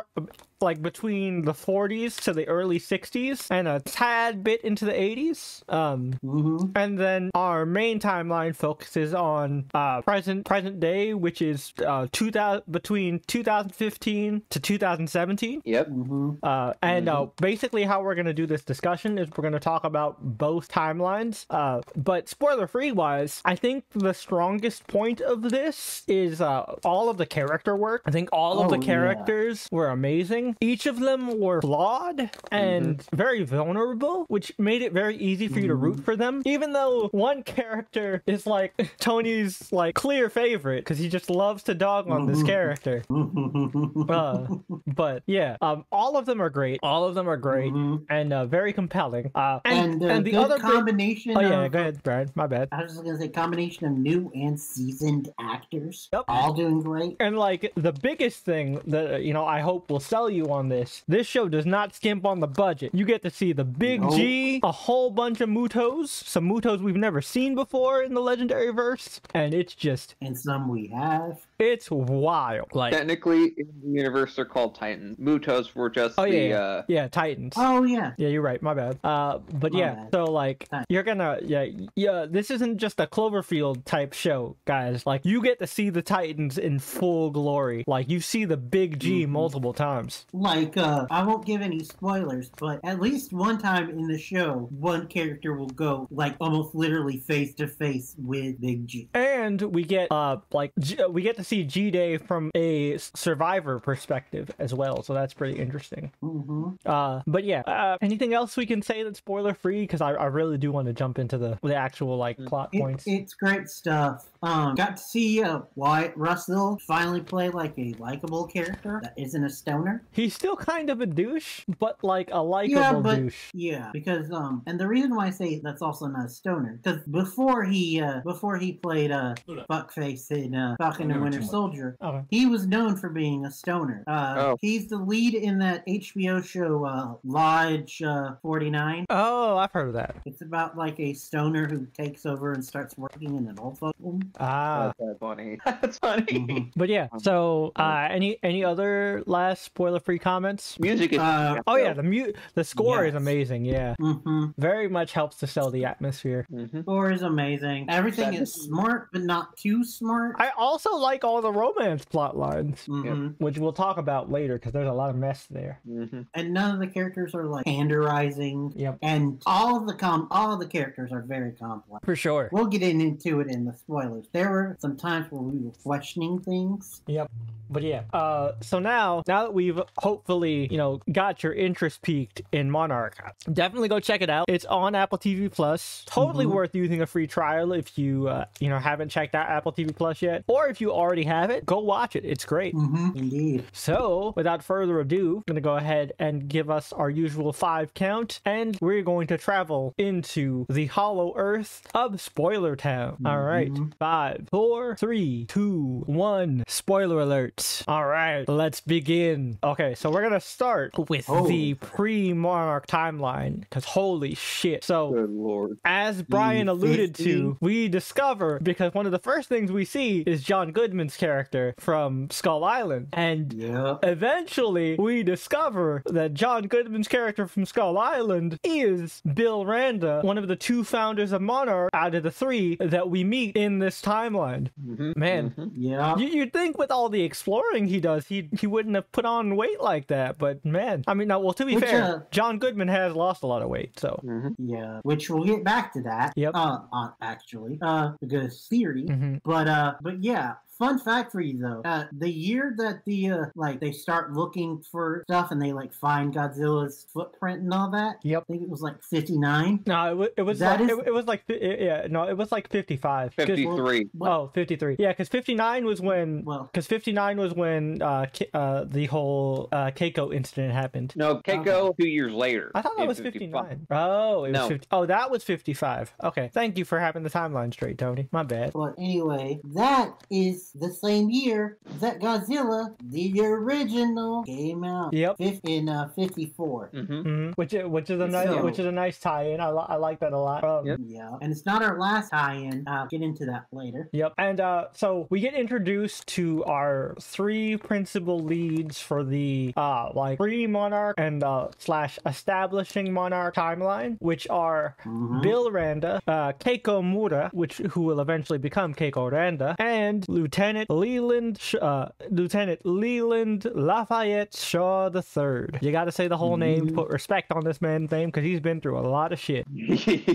like between the forties to the early sixties and a tad bit into the eighties, um mm-hmm. and then our main timeline focuses on uh present present day, which is uh two thousand between two thousand fifteen to two thousand seventeen. Yep. Mm-hmm. uh and mm-hmm. uh basically how we're going to do this discussion is we're going to talk about both timelines, uh but spoiler free wise, I think the strongest point of this is uh all of the character work. I think all oh, of the characters yeah. were amazing. Each of them were flawed and mm-hmm. very vulnerable, which made it very easy for you to root for them. Even though one character is like Tony's like clear favorite because he just loves to dog on this character. Uh, but yeah, um, all of them are great. All of them are great mm-hmm. and uh, very compelling. Uh, and and, uh, and the other combination. Big... Oh yeah, of... go ahead, Brian. My bad. I was just gonna say combination of new and seasoned actors, yep. all doing great. And like the biggest thing that you know, I hope will sell you. you on this this show does not skimp on the budget. You get to see the big nope. G, a whole bunch of mutos, some mutos we've never seen before in the Legendary verse, and it's just and some we have. It's wild. Like technically in the universe they're called Titans. Mutos were just oh, the yeah, yeah. uh yeah Titans. Oh yeah. Yeah, you're right. My bad. Uh but my yeah, bad. so like Time. you're gonna yeah, yeah, this isn't just a Cloverfield type show, guys. Like you get to see the Titans in full glory. Like you see the big G mm-hmm. multiple times. Like uh I won't give any spoilers, but at least one time in the show, one character will go like almost literally face to face with Big G. And we get uh like G we get to see see G-Day from a survivor perspective as well, so that's pretty interesting. Mm-hmm. Uh, but yeah, uh, anything else we can say that's spoiler-free? Because I, I really do want to jump into the the actual like plot it, points. It's great stuff. Um, got to see uh, Wyatt Russell finally play like a likable character that isn't a stoner. He's still kind of a douche, but like a likable yeah, but, douche. Yeah, because um, and the reason why I say that's also not a stoner, because before he uh, before he played uh, fuckface in uh, Falcon and Winter Soldier, okay. he was known for being a stoner. Uh, oh. He's the lead in that H B O show uh, Lodge uh, forty-nine. Oh, I've heard of that. It's about like a stoner who takes over and starts working in an old folks home. Ah, that's funny. That's funny. Mm-hmm. But yeah, so uh, any any other last spoiler-free comments? Music is uh, oh yeah, the mu the score yes. is amazing. Yeah, mm-hmm. very much helps to sell the atmosphere. Mm-hmm. Score is amazing. Everything that is smart, but not too smart. I also like all the romance plot lines, mm-hmm. which we'll talk about later because there's a lot of mess there. Mm-hmm. And none of the characters are like panderizing. Yep. And all of the com all of the characters are very complex. For sure. We'll get into it in the spoilers. There were some times where we were questioning things. Yep. But yeah. Uh, so now, now that we've hopefully, you know, got your interest peaked in Monarch, definitely go check it out. It's on Apple T V plus. Totally mm-hmm. worth using a free trial if you, uh, you know, haven't checked out Apple T V plus yet. Or if you already have it, go watch it. It's great. Mm-hmm. Indeed. So, without further ado, I'm going to go ahead and give us our usual five count. And we're going to travel into the hollow earth of Spoiler Town. Mm-hmm. All right. Five, four, three, two, one. Spoiler alert. All right, let's begin. Okay, so we're gonna start with oh. the pre-Monarch timeline, because holy shit. So, good Lord. As Brian alluded to, we discover, because one of the first things we see is John Goodman's character from Skull Island, and yeah. eventually we discover that John Goodman's character from Skull Island is Bill Randa, one of the two founders of Monarch out of the three that we meet in this timeline. Mm-hmm. Man, mm-hmm. yeah. You, you'd think with all the explosions he does he he wouldn't have put on weight like that, but man, I mean, now, well, to be which, fair uh, John Goodman has lost a lot of weight, so mm-hmm. yeah, which we'll get back to that. Yep. uh, uh actually uh because theory mm-hmm. but uh but yeah. Fun fact for you though, uh, the year that the uh, like they start looking for stuff and they like find Godzilla's footprint and all that. Yep. I think it was like fifty-nine. No, it, it was that like, is... it, it was like it, yeah, no, it was like fifty-five. fifty-three. Well, oh, fifty-three. Yeah, because fifty-nine was when well, because fifty-nine was when uh, uh the whole uh, Keiko incident happened. No, Keiko okay. two years later. I thought that was fifty-nine. Oh, it no. was fifty. Oh, that was fifty-five. Okay, thank you for having the timeline straight, Tony. My bad. Well, anyway, that is the same year that Godzilla, the original, came out. Yep. In uh, fifty-four. Mm-hmm. Mm-hmm. Which is, which is a nice so, which is a nice tie-in. I, li I like that a lot. Um, yep. Yeah. And it's not our last tie-in. I'll get into that later. Yep. And uh, so we get introduced to our three principal leads for the uh, like pre-Monarch and uh, slash establishing Monarch timeline, which are mm-hmm. Bill Randa, uh, Keiko Mura, which who will eventually become Keiko Randa, and Lieutenant Lieutenant Leland, uh, Lieutenant Leland Lafayette Shaw the Third. You got to say the whole name. Mm. Put respect on this man's name because he's been through a lot of shit.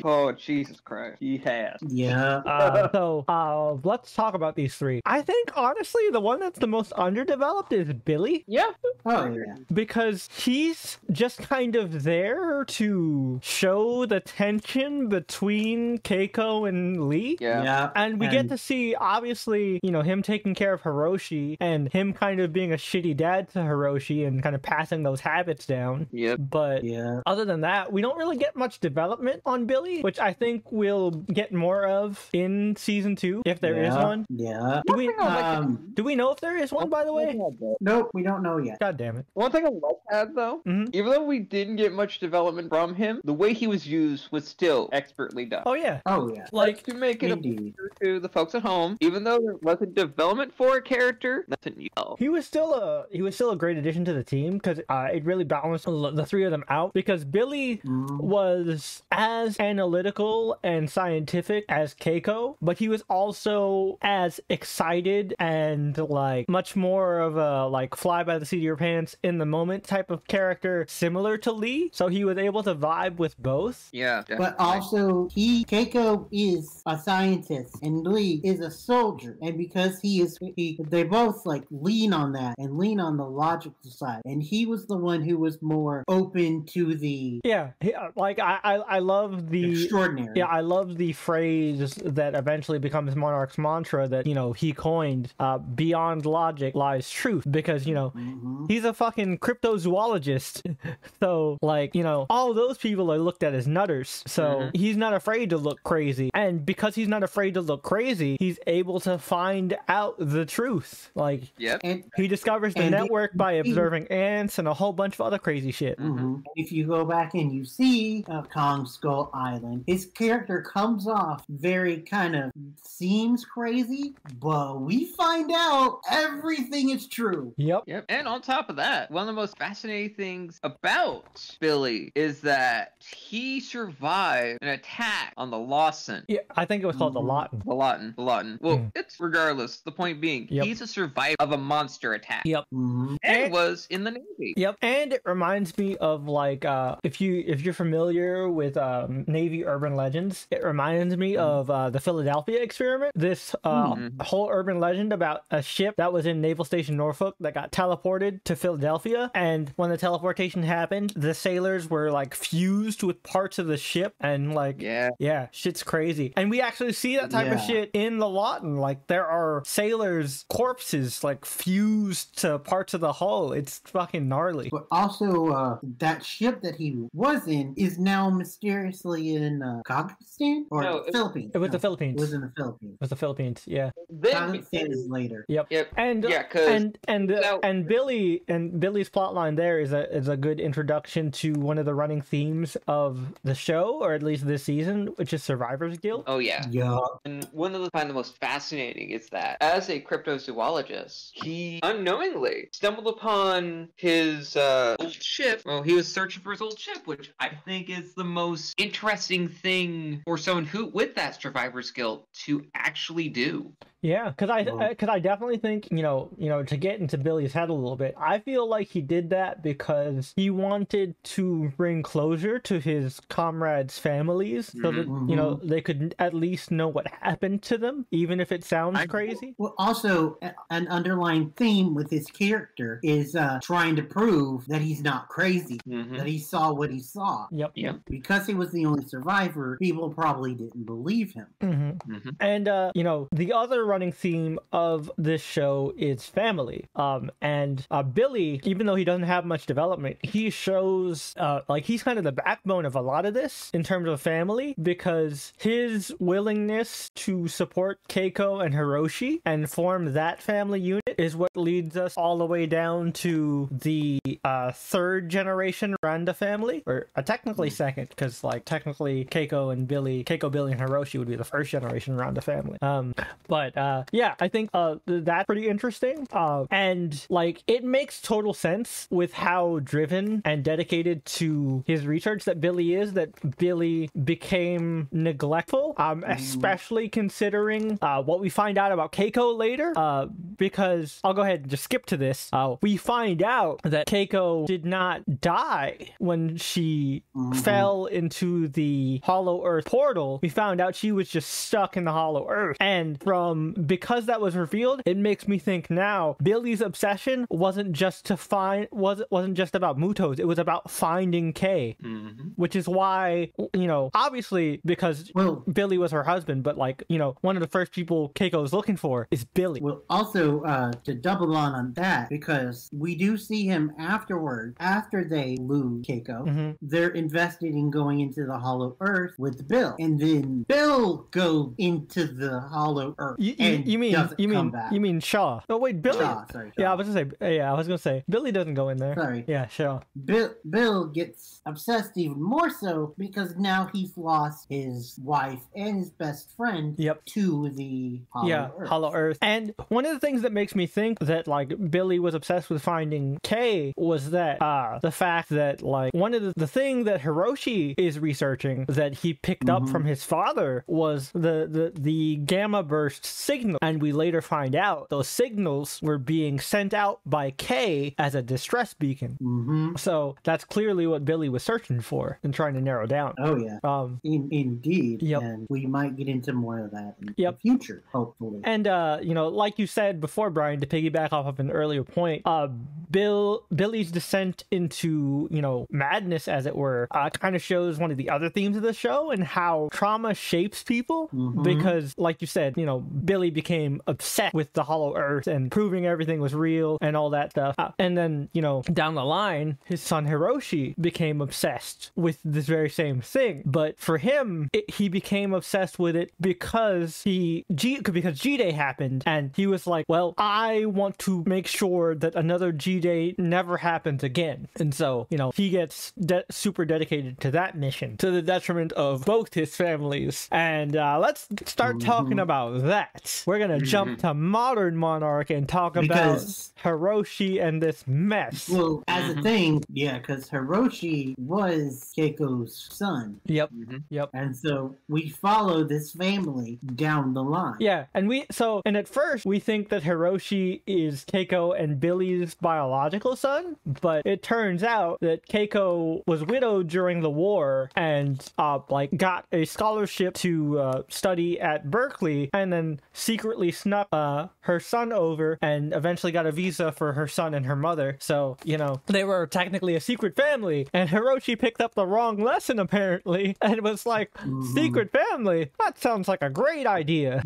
Oh Jesus Christ, he has. Yeah. uh, so uh, let's talk about these three. I think honestly, the one that's the most underdeveloped is Billy. Yeah. Oh yeah. Because he's just kind of there to show the tension between Keiko and Lee. Yeah. yeah. And we and... get to see obviously, you know, him taking care of Hiroshi and him kind of being a shitty dad to Hiroshi and kind of passing those habits down. Yep. But yeah. other than that, we don't really get much development on Billy, which I think we'll get more of in season two, if there yeah. is one. Yeah. Do we, um, do we know if there is one, by the way? Nope, we don't know yet. God damn it. One thing I like that, though, mm-hmm. even though we didn't get much development from him, the way he was used was still expertly done. Oh, yeah. Oh, yeah. Like, to make it indeed. a to the folks at home, even though there was development for a character, nothing else. He was still a he was still a great addition to the team because uh, it really balanced the three of them out. Because Billy mm. was as analytical and scientific as Keiko, but he was also as excited and like much more of a like fly by the seat of your pants in the moment type of character, similar to Lee. So he was able to vibe with both. Yeah, definitely. But also he Keiko is a scientist and Lee is a soldier, and because because he is, he, they both like lean on that and lean on the logical side. And he was the one who was more open to the... Yeah, like I, I, I love the... Extraordinary. Yeah, I love the phrase that eventually becomes Monarch's mantra that, you know, he coined, uh, beyond logic lies truth, because, you know, mm-hmm. he's a fucking cryptozoologist. So, like, you know, all those people are looked at as nutters. So mm-hmm. he's not afraid to look crazy. And because he's not afraid to look crazy, he's able to find out the truth. Like, yep. and, he discovers the network he, by observing he, ants and a whole bunch of other crazy shit. Mm-hmm. If you go back and you see uh, Kong Skull Island, his character comes off very kind of seems crazy, but we find out everything is true. Yep. Yep. And on top of that, one of the most fascinating things about Billy is that he survived an attack on the Lawson. Yeah, I think it was called mm-hmm. the Lawton. The Lawton. The Lawton. Well, mm. it's regardless. The point being, yep. he's a survivor of a monster attack. Yep. Mm-hmm. And, and was in the Navy. Yep. And it reminds me of like, uh, if you if you're familiar with um, Navy urban legends, it reminds me mm-hmm. of uh, the Philadelphia experiment. This uh, mm-hmm. whole urban legend about a ship that was in Naval Station Norfolk that got teleported to Philadelphia, and when the teleportation happened, the sailors were like fused with parts of the ship, and like yeah, yeah, shit's crazy. And we actually see that type yeah. of shit in the Lawton. Like there are sailors' corpses like fused to parts of the hull. It's fucking gnarly. But also, uh, that ship that he was in is now mysteriously in uh, Kazakhstan or no, it, Philippines. It was no, the Philippines. It was in the Philippines. It was the Philippines. Yeah. Kazakhstan is later. Yep. Yep. And yeah, and and uh, no. and Billy and Billy's plotline there is a is a good introduction to one of the running themes of the show, or at least this season, which is Survivor's Guilt. Oh yeah. Yeah. And one of the find the most fascinating is that as a cryptozoologist, he unknowingly stumbled upon his uh, old ship. Well, he was searching for his old ship, which I think is the most interesting thing for someone who with that survivor's guilt to actually do. Yeah, because I because I, I definitely think, you know, you know, to get into Billy's head a little bit, I feel like he did that because he wanted to bring closure to his comrades' families, so that, you know, they could at least know what happened to them, even if it sounds I, crazy. Well, also, an underlying theme with his character is uh, trying to prove that he's not crazy, mm-hmm. that he saw what he saw. Yep. Yep. Because he was the only survivor, people probably didn't believe him. Mm-hmm. Mm-hmm. And, uh, you know, the other running theme of this show is family, um and uh Billy, even though he doesn't have much development, he shows uh like he's kind of the backbone of a lot of this in terms of family, because his willingness to support Keiko and Hiroshi and form that family unit is what leads us all the way down to the uh third generation Randa family, or uh, technically second, because like technically Keiko and Billy Keiko Billy and Hiroshi would be the first generation Randa family, um but Uh, yeah, I think uh, that's pretty interesting, uh, and like it makes total sense with how driven and dedicated to his research that Billy is, that Billy became neglectful, um, especially considering uh, what we find out about Keiko later, uh, because I'll go ahead and just skip to this. Uh, we find out that Keiko did not die when she mm-hmm. fell into the Hollow Earth portal. We found out she was just stuck in the Hollow Earth, and from because that was revealed, it makes me think now Billy's obsession wasn't just to find wasn't wasn't just about Mutos. It was about finding Kay, mm-hmm. which is why, you know, obviously because well, Billy was her husband, but like, you know, one of the first people Keiko is looking for is Billy. Well, also uh, to double on on that, because we do see him afterward after they lose Keiko, mm-hmm. they're invested in going into the Hollow Earth with Bill, and then Bill goes into the Hollow Earth. You, you, you mean you mean back. you mean Shaw? Oh wait, Billy. Shaw, sorry, Shaw. Yeah, I was gonna say. Yeah, I was gonna say Billy doesn't go in there. Sorry. Yeah, Shaw. Bill Bill gets obsessed even more so because now he's lost his wife and his best friend. Yep. To the Hollow yeah Earth. Hollow Earth. And one of the things things that makes me think that, like, Billy was obsessed with finding Kay was that, uh, the fact that, like, one of the, the thing that Hiroshi is researching that he picked mm-hmm. up from his father was the, the, the gamma burst signal. And we later find out those signals were being sent out by Kay as a distress beacon. Mm-hmm. So that's clearly what Billy was searching for and trying to narrow down. Oh, yeah. Um, In, indeed. Yep. And we might get into more of that in yep. the future, hopefully. And, uh, you know, like you said before, Brian, to piggyback off of an earlier point, uh, Bill Billy's descent into, you know, madness, as it were, uh, kind of shows one of the other themes of the show and how trauma shapes people. Mm-hmm. Because, like you said, you know, Billy became obsessed with the Hollow Earth and proving everything was real and all that stuff. Uh, and then, you know, down the line, his son Hiroshi became obsessed with this very same thing. But for him, it, he became obsessed with it because he G because G-Day happened, and he was like, well, I want to make sure that another G-Day never happens again. And so, you know, he gets de super dedicated to that mission, to the detriment of both his families. And uh, let's start mm-hmm. talking about that. We're gonna mm-hmm. jump to modern Monarch and talk because, about Hiroshi and this mess. Well, as a thing, yeah, because Hiroshi was Keiko's son. Yep. Mm-hmm. Yep. And so we follow this family down the line. Yeah, and we so and at first we think that Hiroshi is Keiko and Billy's biological son, but it turns out that Keiko was widowed during the war and uh like got a scholarship to uh, study at Berkeley, and then secretly snuck uh her son over and eventually got a visa for her son and her mother. So, you know, they were technically a secret family, and Hiroshi picked up the wrong lesson apparently and was like, secret family? That sounds like a great idea.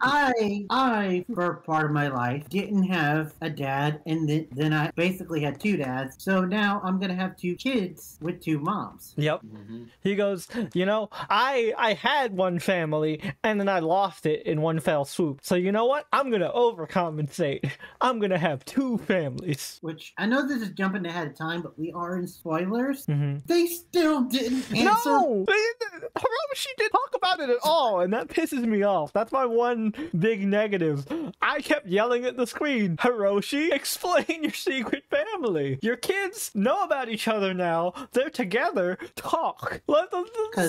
I, I, for part of my life, didn't have a dad, and th then I basically had two dads, so now I'm gonna have two kids with two moms. Yep. Mm-hmm. He goes, you know, I, I had one family, and then I lost it in one fell swoop, so you know what? I'm gonna overcompensate. I'm gonna have two families. Which, I know this is jumping ahead of time, but we are in spoilers. Mm-hmm. They still didn't answer. No! Hiroshi didn't talk about it at all, and that pisses me off. That's my one big negative. I kept yelling at the screen, Hiroshi, explain your secret family. Your kids know about each other now. They're together. Talk. Let them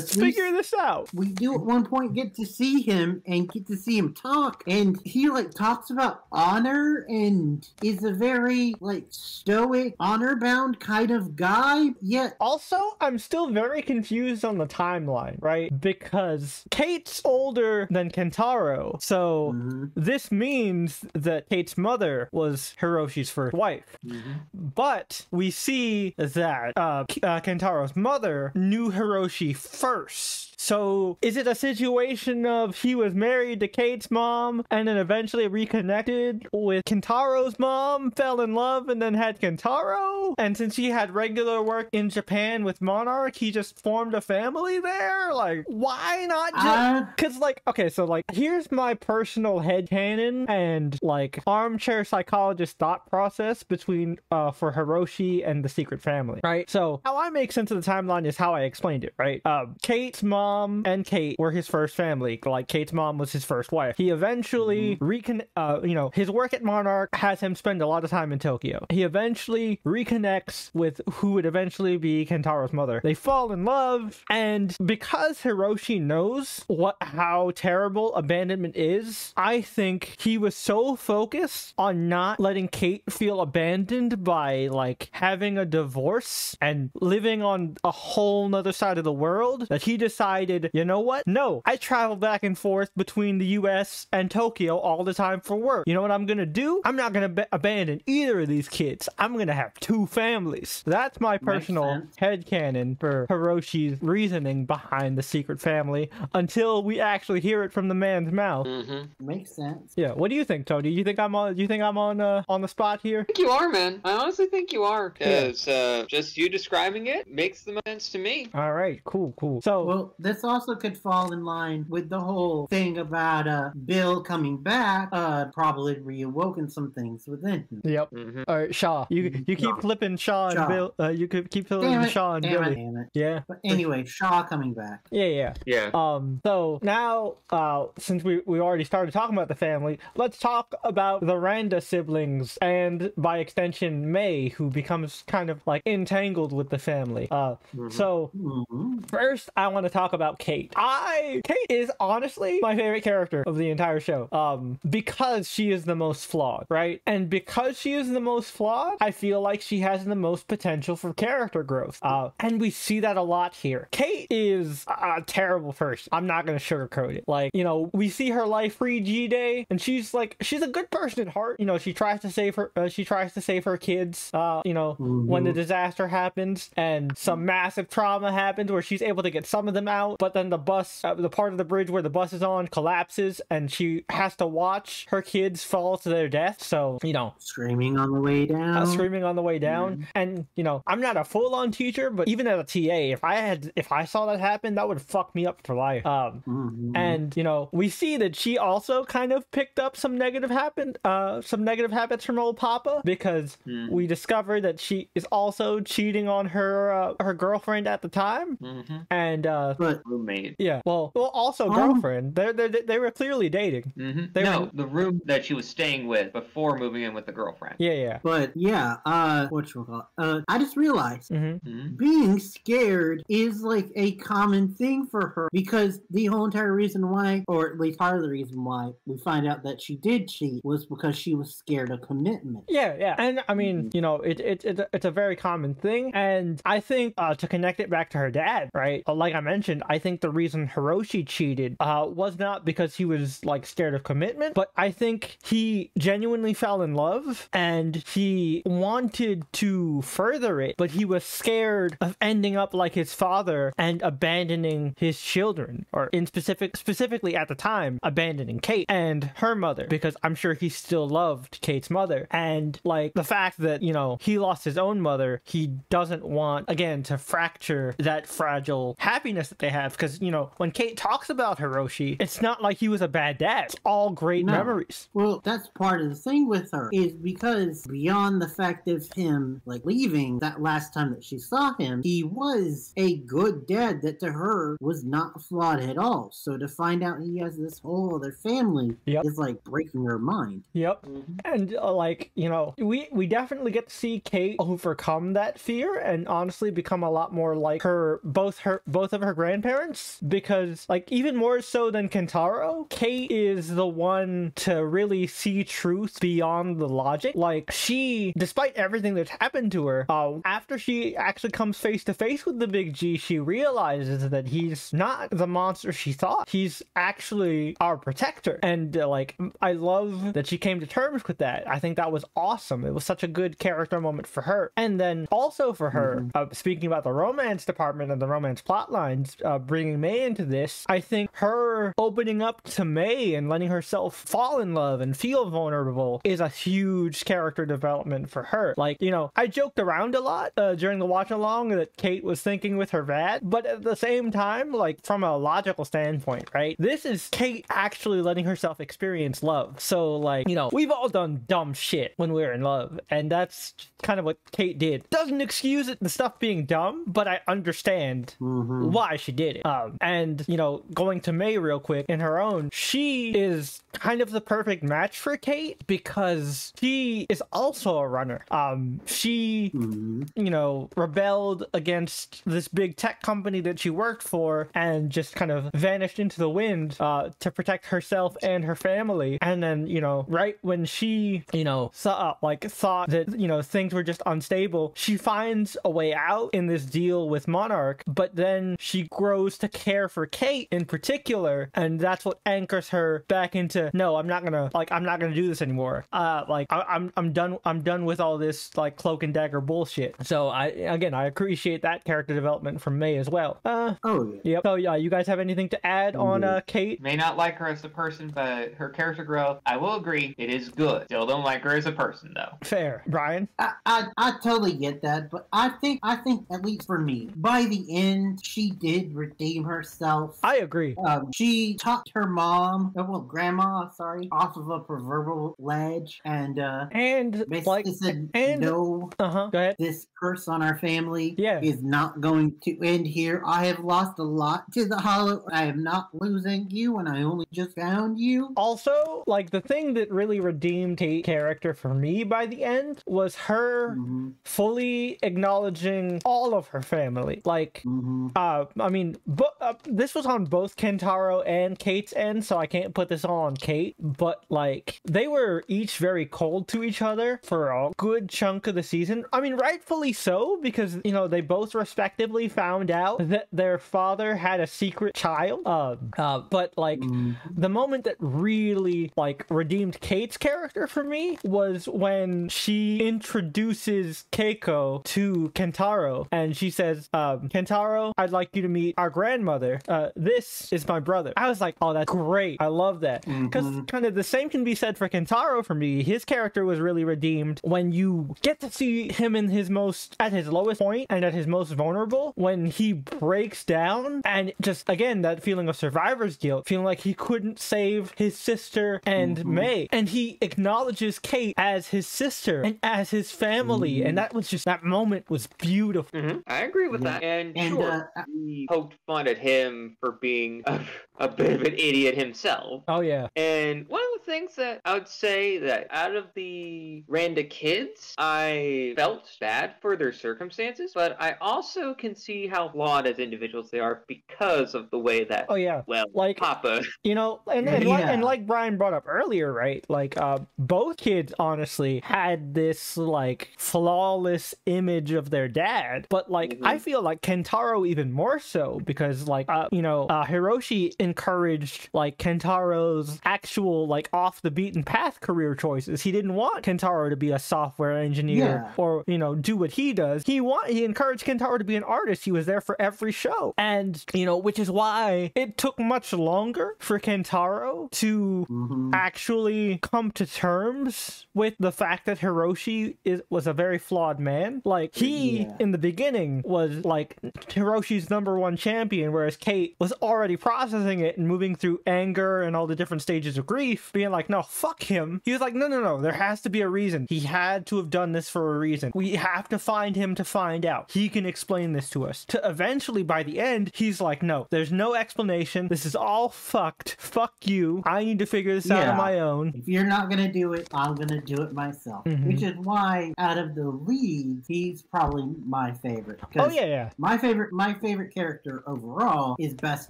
figure we, this out. We do at one point get to see him and get to see him talk, and he, like, talks about honor and is a very, like, stoic, honor-bound kind of guy, yet... Also, I'm still very confused on the timeline, right? Because Kate's older than Kentaro, so mm-hmm. this means that Kate's mother was Hiroshi's first wife. Mm-hmm. But we see that uh, uh, Kentaro's mother knew Hiroshi first. So is it a situation of he was married to Kate's mom and then eventually reconnected with Kentaro's mom, fell in love, and then had Kentaro? And since he had regular work in Japan with Monarch, he just formed a family there? Like, why not just... Because, uh... like, okay, so, like, here's my personal headcanon and, like, armchair psychologist thought process between, uh, for Hiroshi and the secret family, right? So how I make sense of the timeline is how I explained it, right? Uh, Kate's mom Mom and Kate were his first family. Like, Kate's mom was his first wife. He eventually recon- uh, you know, his work at Monarch has him spend a lot of time in Tokyo. He eventually reconnects with who would eventually be Kentaro's mother. They fall in love, and because Hiroshi knows what how terrible abandonment is, I think he was so focused on not letting Kate feel abandoned by, like, having a divorce and living on a whole nother side of the world that he decided, you know what? No, I travel back and forth between the U S and Tokyo all the time for work. You know what I'm gonna do? I'm not gonna abandon either of these kids. I'm gonna have two families. That's my personal headcanon for Hiroshi's reasoning behind the secret family until we actually hear it from the man's mouth. Mm-hmm. Makes sense. Yeah. What do you think, Tony? You think I'm on? You think I'm on? Uh, on the spot here? here? I think you are, man. I honestly think you are. Because yeah. uh, just you describing it makes the most sense to me. All right, cool, cool. So, well, this also could fall in line with the whole thing about uh, Bill coming back, uh, probably reawoken some things within him. Yep. Mm-hmm. All right, Shaw. You you keep flipping Shaw, Shaw and Bill. Uh, you could keep flipping Shaw and Billy. Damn it. Yeah. But anyway, Shaw coming back. Yeah, yeah. Yeah. Um. So now, uh, since we we already started talking about the family, let's talk about the Randa siblings and, by extension, May, who becomes kind of like entangled with the family. Uh. Mm-hmm. So mm-hmm. first, I want to talk about Kate. I Kate is honestly my favorite character of the entire show. Um. Because she is the most flawed, right? And because she is the most flawed, I feel like she has the most potential for character growth. Uh, and we see that a lot here. Kate is a, a terrible person. I'm not going to sugarcoat it. Like, you know, we see her life free G-Day, and she's like, she's a good person at heart. You know, she tries to save her, uh, she tries to save her kids, uh, you know, mm-hmm. when the disaster happens and some massive trauma happens where she's able to get some of them out. But then the bus, uh, the part of the bridge where the bus is on collapses, and she has to watch her kids fall to their death. So, you know, screaming on the way down, uh, screaming on the way down. Mm. And, you know, I'm not a full-on teacher, but even as a T A, if I had, if I saw that happen, that would fuck me up for life. Um, mm-hmm. And, you know, we see that she also kind of picked up some negative happen, uh, some negative habits from old Papa, because mm. we discover that she is also cheating on her, uh, her girlfriend at the time. Mm-hmm. And, uh, but roommate. Yeah. Well, well, also um, girlfriend. They they they were clearly dating. Mm-hmm. They no, were... the room that she was staying with before moving in with the girlfriend. Yeah, yeah. But yeah, uh, what you call? Uh, I just realized mm-hmm. Mm-hmm. being scared is like a common thing for her, because the whole entire reason why, or at least part of the reason why, we find out that she did cheat was because she was scared of commitment. Yeah, yeah. And I mean, mm-hmm. you know, it it, it it's a very common thing, and I think uh, to connect it back to her dad, right? Like I mentioned, I think the reason Hiroshi cheated uh, was not because he was like scared of commitment, but I think he genuinely fell in love and he wanted to further it, but he was scared of ending up like his father and abandoning his children, or in specific specifically at the time, abandoning Kate and her mother, because I'm sure he still loved Kate's mother. And like the fact that, you know, he lost his own mother, he doesn't want again to fracture that fragile happiness that they have, because, you know, when Kate talks about Hiroshi, it's not like he was a bad dad. It's all great no. memories. Well, that's part of the thing with her, is because beyond the fact of him like leaving that last time that she saw him, he was a good dad that to her was not flawed at all. So to find out he has this whole other family yep. is like breaking her mind. Yep. Mm-hmm. And uh, like, you know, we we definitely get to see Kate overcome that fear and honestly become a lot more like her both her both of her grandparents, because like even more so than Kentaro, Kate is the one to really see truth beyond the logic. Like she, despite everything that's happened to her, uh, after she actually comes face to face with the Big G, she realizes that he's not the monster she thought. He's actually our protector. And uh, like, I love that she came to terms with that. I think that was awesome. It was such a good character moment for her. And then also for her, mm-hmm. uh, speaking about the romance department and the romance plot lines, uh, bringing May into this, I think her opening up to May and letting herself fall in love and feel vulnerable is a huge character development for her. Like, you know, I joked around a lot uh, during the watch along that Kate was thinking with her vat, but at the same time, like from a logical standpoint, right, this is Kate actually letting herself experience love. So like, you know, we've all done dumb shit when we're in love, and that's kind of what Kate did. Doesn't excuse it, the stuff being dumb, but I understand mm-hmm. why she did it. Um, and, you know, going to May real quick in her own, she is kind of the perfect match for Kate because she is also a runner. Um, she, mm-hmm. you know, rebelled against this big tech company that she worked for and just kind of vanished into the wind uh, to protect herself and her family. And then, you know, right when she, you know, saw, like thought that, you know, things were just unstable, she finds a way out in this deal with Monarch, but then she grows to care for Kate in particular, and that's what anchors her back into, no, I'm not gonna, like, I'm not gonna do this anymore. Uh, like, I, I'm, I'm done, I'm done with all this, like, cloak and dagger bullshit. So, I, again, I appreciate that character development from May as well. Uh, oh, yeah. Yep. So, yeah, you guys have anything to add mm-hmm. on, uh, Kate? May not like her as a person, but her character growth, I will agree, it is good. Still don't like her as a person, though. Fair. Brian? I, I, I totally get that, but I think, I think at least for me, by the end, she did redeem herself. I agree. Um, she talked her mom, well, grandma, sorry, off of a proverbial ledge, and uh, and like said, and no, uh-huh. Go ahead. This curse on our family yeah. is not going to end here. I have lost a lot to the Hollow. I am not losing you, and I only just found you. Also, like the thing that really redeemed Kate's character for me by the end was her mm-hmm. fully acknowledging all of her family. Like, mm-hmm. uh, I mean, but uh, this was on both Kentaro and Kate's end, so I can't put this all on Kate. But like, they were each very cold to each other for a good chunk of the season. I mean, rightfully so, because you know they both respectively found out that their father had a secret child. Uh, uh, but like, mm. the moment that really like redeemed Kate's character for me was when she introduces Keiko to Kentaro, and she says, um, "Kentaro, I'd like you to meet our grandmother. Uh, this is my brother." I was like, "Oh, that's great! I love that." Because mm-hmm. kind of the same can be said for Kentaro for me. His character was really redeemed when you get to see him in his most at his lowest point and at his most vulnerable, when he breaks down, and just again that feeling of survivor's guilt, feeling like he couldn't save his sister and mm-hmm. May, and he acknowledges Kate as his sister and as his family, mm-hmm. and that was just that moment was beautiful. Mm-hmm. I agree with yeah. that, and, and sure, uh, we poked fun at him for being a, a bit of an idiot himself. Oh yeah, and one of the things that I would say that out of the Randa kids, I felt bad for their circumstances, but I also can see how flawed as individuals they are because of the way that. Oh yeah, well, like Papa, you know, and and, yeah. like, and like Brian brought up earlier, right? Like, uh, both kids honestly had this like flawless image of their dad, but like mm-hmm. I feel like Kentaro even more so because like uh, you know uh, Hiroshi encouraged like Kentaro's actual like off the beaten path career choices. He didn't want Kentaro to be a software engineer yeah. or you know do what he does. He want he encouraged Kentaro to be an artist. He was there for every show, and you know which is why it took much longer for Kentaro to mm-hmm. actually come to terms with the fact that Hiroshi is was a very flawed man. Like he yeah. in the beginning was like Hiroshi's number one champion, whereas Kate was already processing it and moving through anger and all the different stages of grief, being like, no, fuck him. He was like, no, no, no, there has to be a reason. He had to have done this for a reason. We have to find him to find out. He can explain this to us. To eventually, by the end, he's like, no, there's no explanation. This is all fucked. Fuck you. I need to figure this yeah. out on my own. If you're not gonna do it, I'm gonna do it myself. Mm-hmm. Which is why, out of the league, he's probably my favorite. Oh yeah, yeah. My favorite, my favorite character overall is Best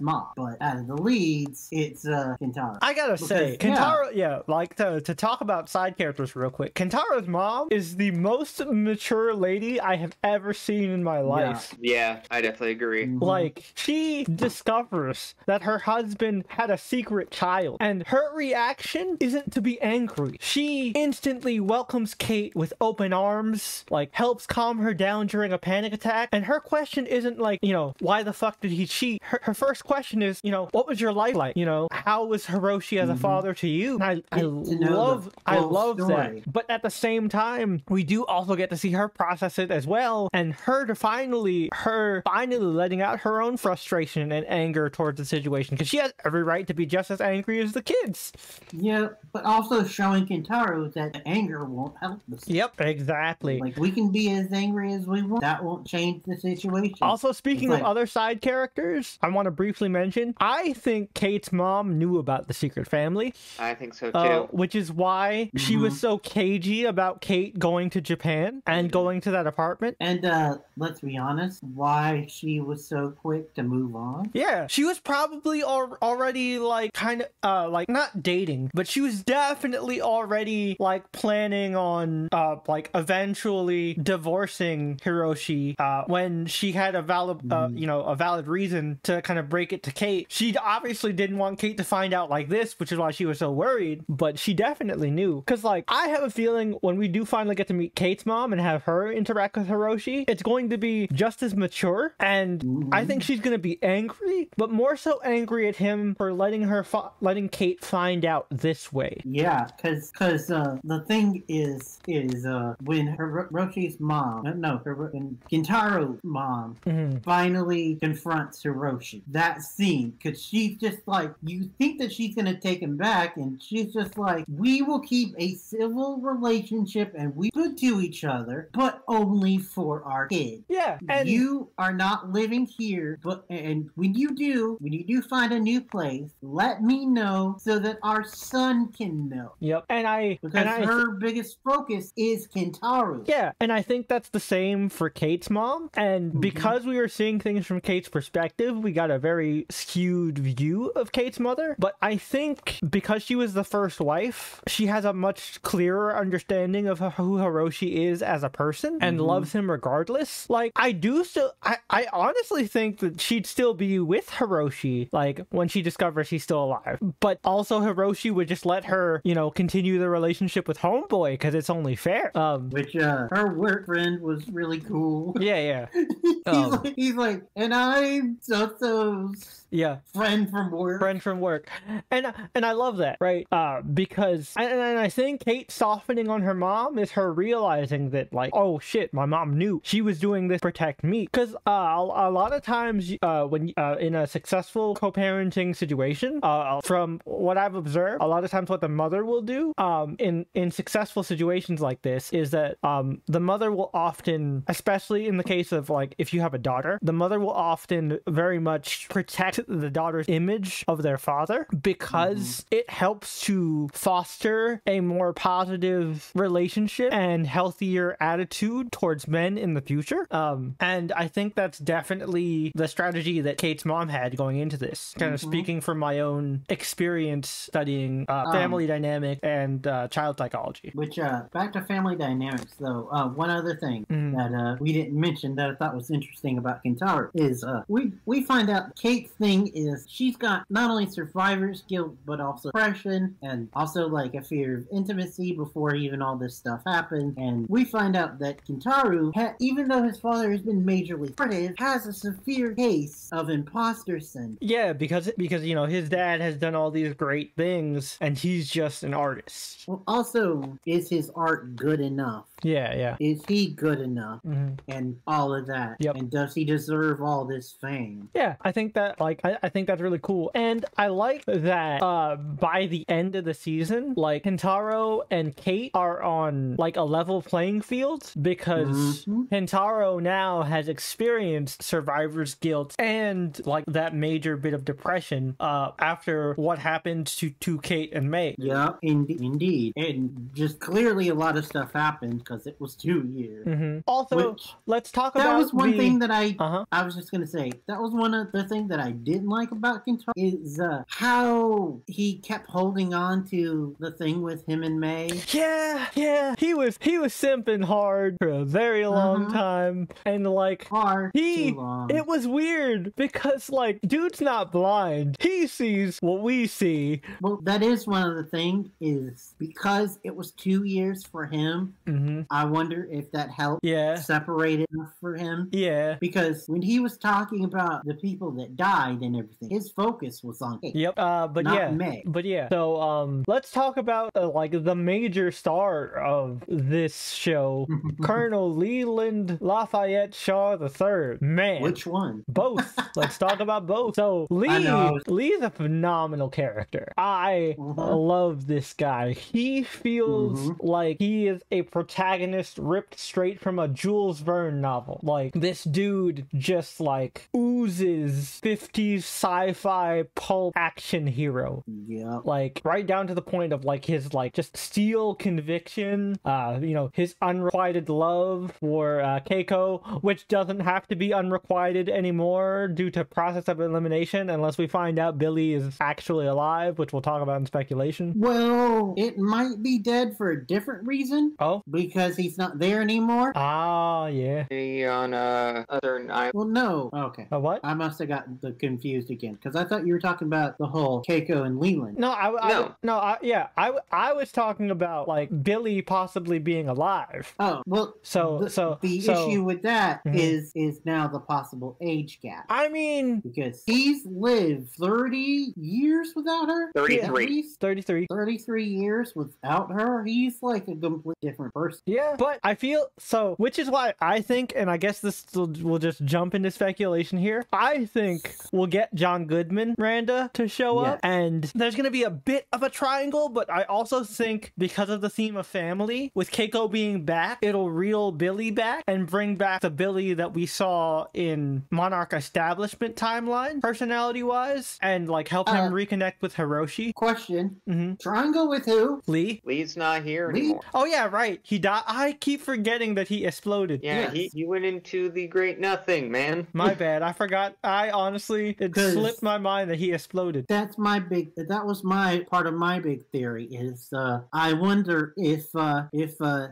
Mom, but out of the leads, it's uh, Kentaro. I gotta because, say, Kentaro. Yeah, yeah like to, to talk about side characters real quick. Kentaro's mom is the most mature lady I have ever seen in my life. Yeah, yeah I definitely agree. Mm-hmm. Like she discovers that her husband had a secret child, and her reaction isn't to be angry. She instantly welcomes Kate with open arms, like helps calm her down during a panic attack, and her question isn't like, you know, why the fuck did he cheat? Her, her first question is, you know, what was your life like? You know, how was Hiroshi as mm-hmm. a father to you? And I, I love, I love story. that. But at the same time, we do also get to see her process it as well, and her to finally, her finally letting out her own frustration and anger towards the situation, because she has every right to be just as angry as the kids. Yeah, but also showing Kentaro that anger won't help us. Yep, exactly. Like, we can be as angry as we want. That won't change the situation. Also, speaking like, of other side characters, I want to briefly mention, I think Kate's mom knew about the secret family. I think so, too. Uh, which is why mm-hmm. she was so cagey about Kate going to Japan and going to that apartment. And, uh, let's be honest, why she was so quick to move on. Yeah, she was probably al already, like, kind of, uh, like, not dating, but she was definitely already, like, planning on, uh, like, eventually divorcing Hiroshi, uh, when she had a valid, uh, you know, a valid reason to kind of break it to Kate. She obviously didn't want Kate to find out like this, which is why she was so worried, but she definitely knew. Because, like, I have a feeling when we do finally get to meet Kate's mom and have her interact with Hiroshi, it's going to be just as mature, and mm-hmm. I think she's going to be angry, but more so angry at him for letting her, letting Kate find out this way. Yeah, because, because, uh, the the thing is, is uh, when Hiroshi's mom, no, Hiro, when Gintaro's mom mm-hmm. finally confronts Hiroshi, that scene, because she's just like, you think that she's going to take him back, and she's just like, we will keep a civil relationship and we could do each other, but only for our kid. Yeah. And you are not living here, but and when you do, when you do find a new place, let me know so that our son can know. Yep. And I because and I, her biggest focus is Kentaro. Yeah, and I think that's the same for Kate's mom. And mm-hmm. because we were seeing things from Kate's perspective, we got a very skewed view of Kate's mother. But I think because she was the first wife, she has a much clearer understanding of who Hiroshi is as a person and mm-hmm. loves him regardless. Like, I do still, I, I honestly think that she'd still be with Hiroshi, like, when she discovers he's still alive. But also Hiroshi would just let her, you know, continue the relationship with Homeboy, because it's only fair. Um, Which, uh, her work friend was really cool. Yeah, yeah. he's, um, like, he's like, and I'm so-so's. Yeah. Friend from work. Friend from work. And and I love that, right? Uh, because, and, and I think Kate softening on her mom is her realizing that, like, oh shit, my mom knew she was doing this to protect me. Because uh, a, a lot of times uh, when uh, in a successful co-parenting situation, uh, from what I've observed, a lot of times what the mother will do um, in, in successful situations like this is that um, the mother will often, especially in the case of, like, if you have a daughter, the mother will often very much protect the daughter's image of their father because mm-hmm. it helps to foster a more positive relationship and healthier attitude towards men in the future. Um, and I think that's definitely the strategy that Kate's mom had going into this. Kind mm-hmm. of speaking from my own experience studying uh, family um, dynamics and uh, child psychology. Which, uh, back to family dynamics though, uh, one other thing mm-hmm. that uh, we didn't mention that I thought was interesting about Kentaro is uh, we, we find out Kate's thing is she's got not only survivor's guilt but also depression and also like a fear of intimacy before even all this stuff happened. And we find out that Kentaro, even though his father has been majorly credited, has a severe case of imposter syndrome. Yeah, because because you know his dad has done all these great things and he's just an artist. Well, also, is his art good enough? Yeah, yeah. Is he good enough? Mm-hmm. And all of that. Yep. And does he deserve all this fame? Yeah, I think that like I, I think that's really cool. And I like that uh, by the end of the season, like Kentaro and Kate are on like a level playing field because mm-hmm. Kentaro now has experienced survivor's guilt and like that major bit of depression uh, after what happened to, to Kate and May. Yeah, in indeed. And just clearly a lot of stuff happened because it was two years. Mm-hmm. Also, Which, let's talk that about That was one the... thing that I, uh-huh. I was just going to say, that was one of the things that I didn't like about Kentaro is uh, how he kept holding on to the thing with him and May. Yeah, yeah. He was he was simping hard for a very long uh-huh. time. And like hard he too long. It was weird because like dude's not blind. He sees what we see. Well, that is one of the things is because it was two years for him, mm-hmm. I wonder if that helped yeah. separate it for him. Yeah. Because when he was talking about the people that died and everything, his focus was on Kate. Yep. Uh, but not yeah. May. But yeah. So um, let's talk about uh, like the major star of this show, Colonel Leland Lafayette Shaw the third. Man. Which one? Both. Let's talk about both. So Lee. Lee's a phenomenal character. I mm-hmm. love this guy. He feels mm-hmm. like he is a protagonist ripped straight from a Jules Verne novel. Like this dude just like oozes fifties sci-fi pulp action hero. Yeah. Like right down to the point of like his like just steel conviction, uh, you know, his unrequited love for uh, Keiko, which doesn't have to be unrequited anymore due to process of elimination unless we find out Billy is actually alive, which we'll talk about in speculation. Well, it might be dead for a different reason. Oh? Because he's not there anymore. Ah, yeah. He on a other night. Well, no. Okay. A what? I must have gotten the confusion. confused again, because I thought you were talking about the whole Keiko and Leland. No, I, I no, no I, yeah, I, I was talking about like Billy possibly being alive. Oh, well, so the, so the so, issue with that mm-hmm. is is now the possible age gap. I mean, because he's lived thirty years without her. thirty-three. thirty-three. thirty-three years without her. He's like a complete different person. Yeah, but I feel so, which is why I think, and I guess this will we'll just jump into speculation here. I think we'll get John Goodman, Randa, to show yeah. up, and there's going to be a bit of a triangle, but I also think because of the theme of family, with Keiko being back, it'll reel Billy back and bring back the Billy that we saw in Monarch Establishment timeline, personality-wise, and like help uh, him reconnect with Hiroshi. Question. Mm-hmm. Triangle with who? Lee. Lee's not here Lee? anymore. Oh yeah, right. He died. I keep forgetting that he exploded. Yeah, yes. he, he went into the great nothing, man. My bad. I forgot. I honestly, it slipped my mind that he exploded. That's my big, that was my, part of my big theory is, uh, I wonder if, uh, if, uh,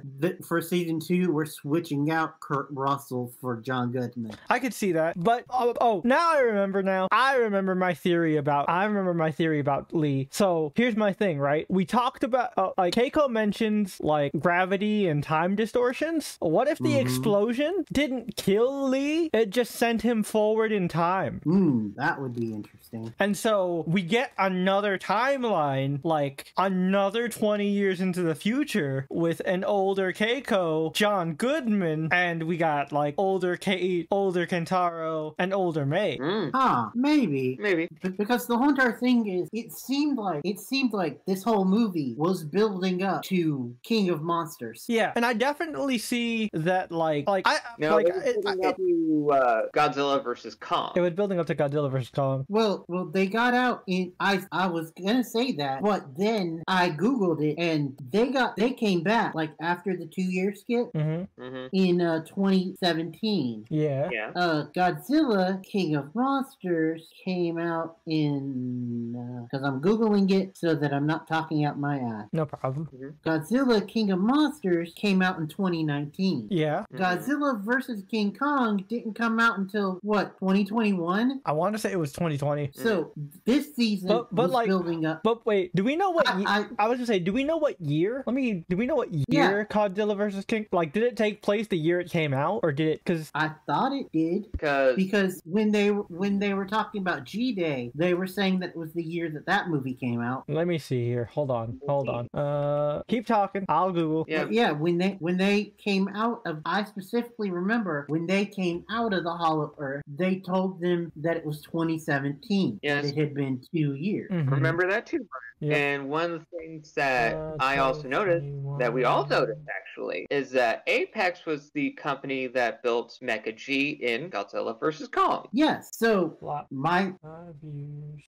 for season two, we're switching out Kurt Russell for John Goodman. I could see that, but, oh, oh now I remember now. I remember my theory about, I remember my theory about Lee. So here's my thing, right? We talked about, uh, like Keiko mentions like gravity and time distortions. What if the mm-hmm. explosion didn't kill Lee? It just sent him forward in time. Mm, that would be interesting. And so we get another timeline, like another twenty years into the future with an older Keiko, John Goodman, and we got like older Kate, older Kentaro, and older May. Mm. Huh, maybe. Maybe. But because the whole entire thing is, it seemed like, it seemed like this whole movie was building up to King of Monsters. Yeah, and I definitely see that like, like, I, no, like, it was building up to uh, Godzilla versus Kong. It was building up to Godzilla versus Kong. Well, well, they got out in, I, I was gonna say that, but then I Googled it and they got, they came back like after the two year skip mm-hmm. Mm-hmm. in uh, twenty seventeen. Yeah. Yeah. Uh, Godzilla, King of Monsters came out in, because uh, I'm Googling it so that I'm not talking out my eye. No problem. Mm-hmm. Godzilla, King of Monsters came out in twenty nineteen. Yeah. Godzilla versus King Kong didn't come out until, what, twenty twenty-one? I want to say it was twenty twenty. So, this season but, but was like, building up. But wait, do we know what... I, I, I was going to say, do we know what year? Let me... Do we know what year yeah. Godzilla versus King... Like, did it take place the year it came out? Or did it... Because... I thought it did. Cause... Because when they, when they were talking about G-Day, they were saying that it was the year that that movie came out. Let me see here. Hold on. Hold on. Uh, keep talking. I'll Google. Yeah, but yeah when, they, when they came out of... I specifically remember when they came out of the Hollow Earth, they told them that it was twenty seventeen. Yes. It had been two years. Mm-hmm. Remember that too, Brian. Yep. And one of the things that uh, I also noticed, that we all noticed actually, is that Apex was the company that built Mecha G in Godzilla versus Kong. Yes. So my...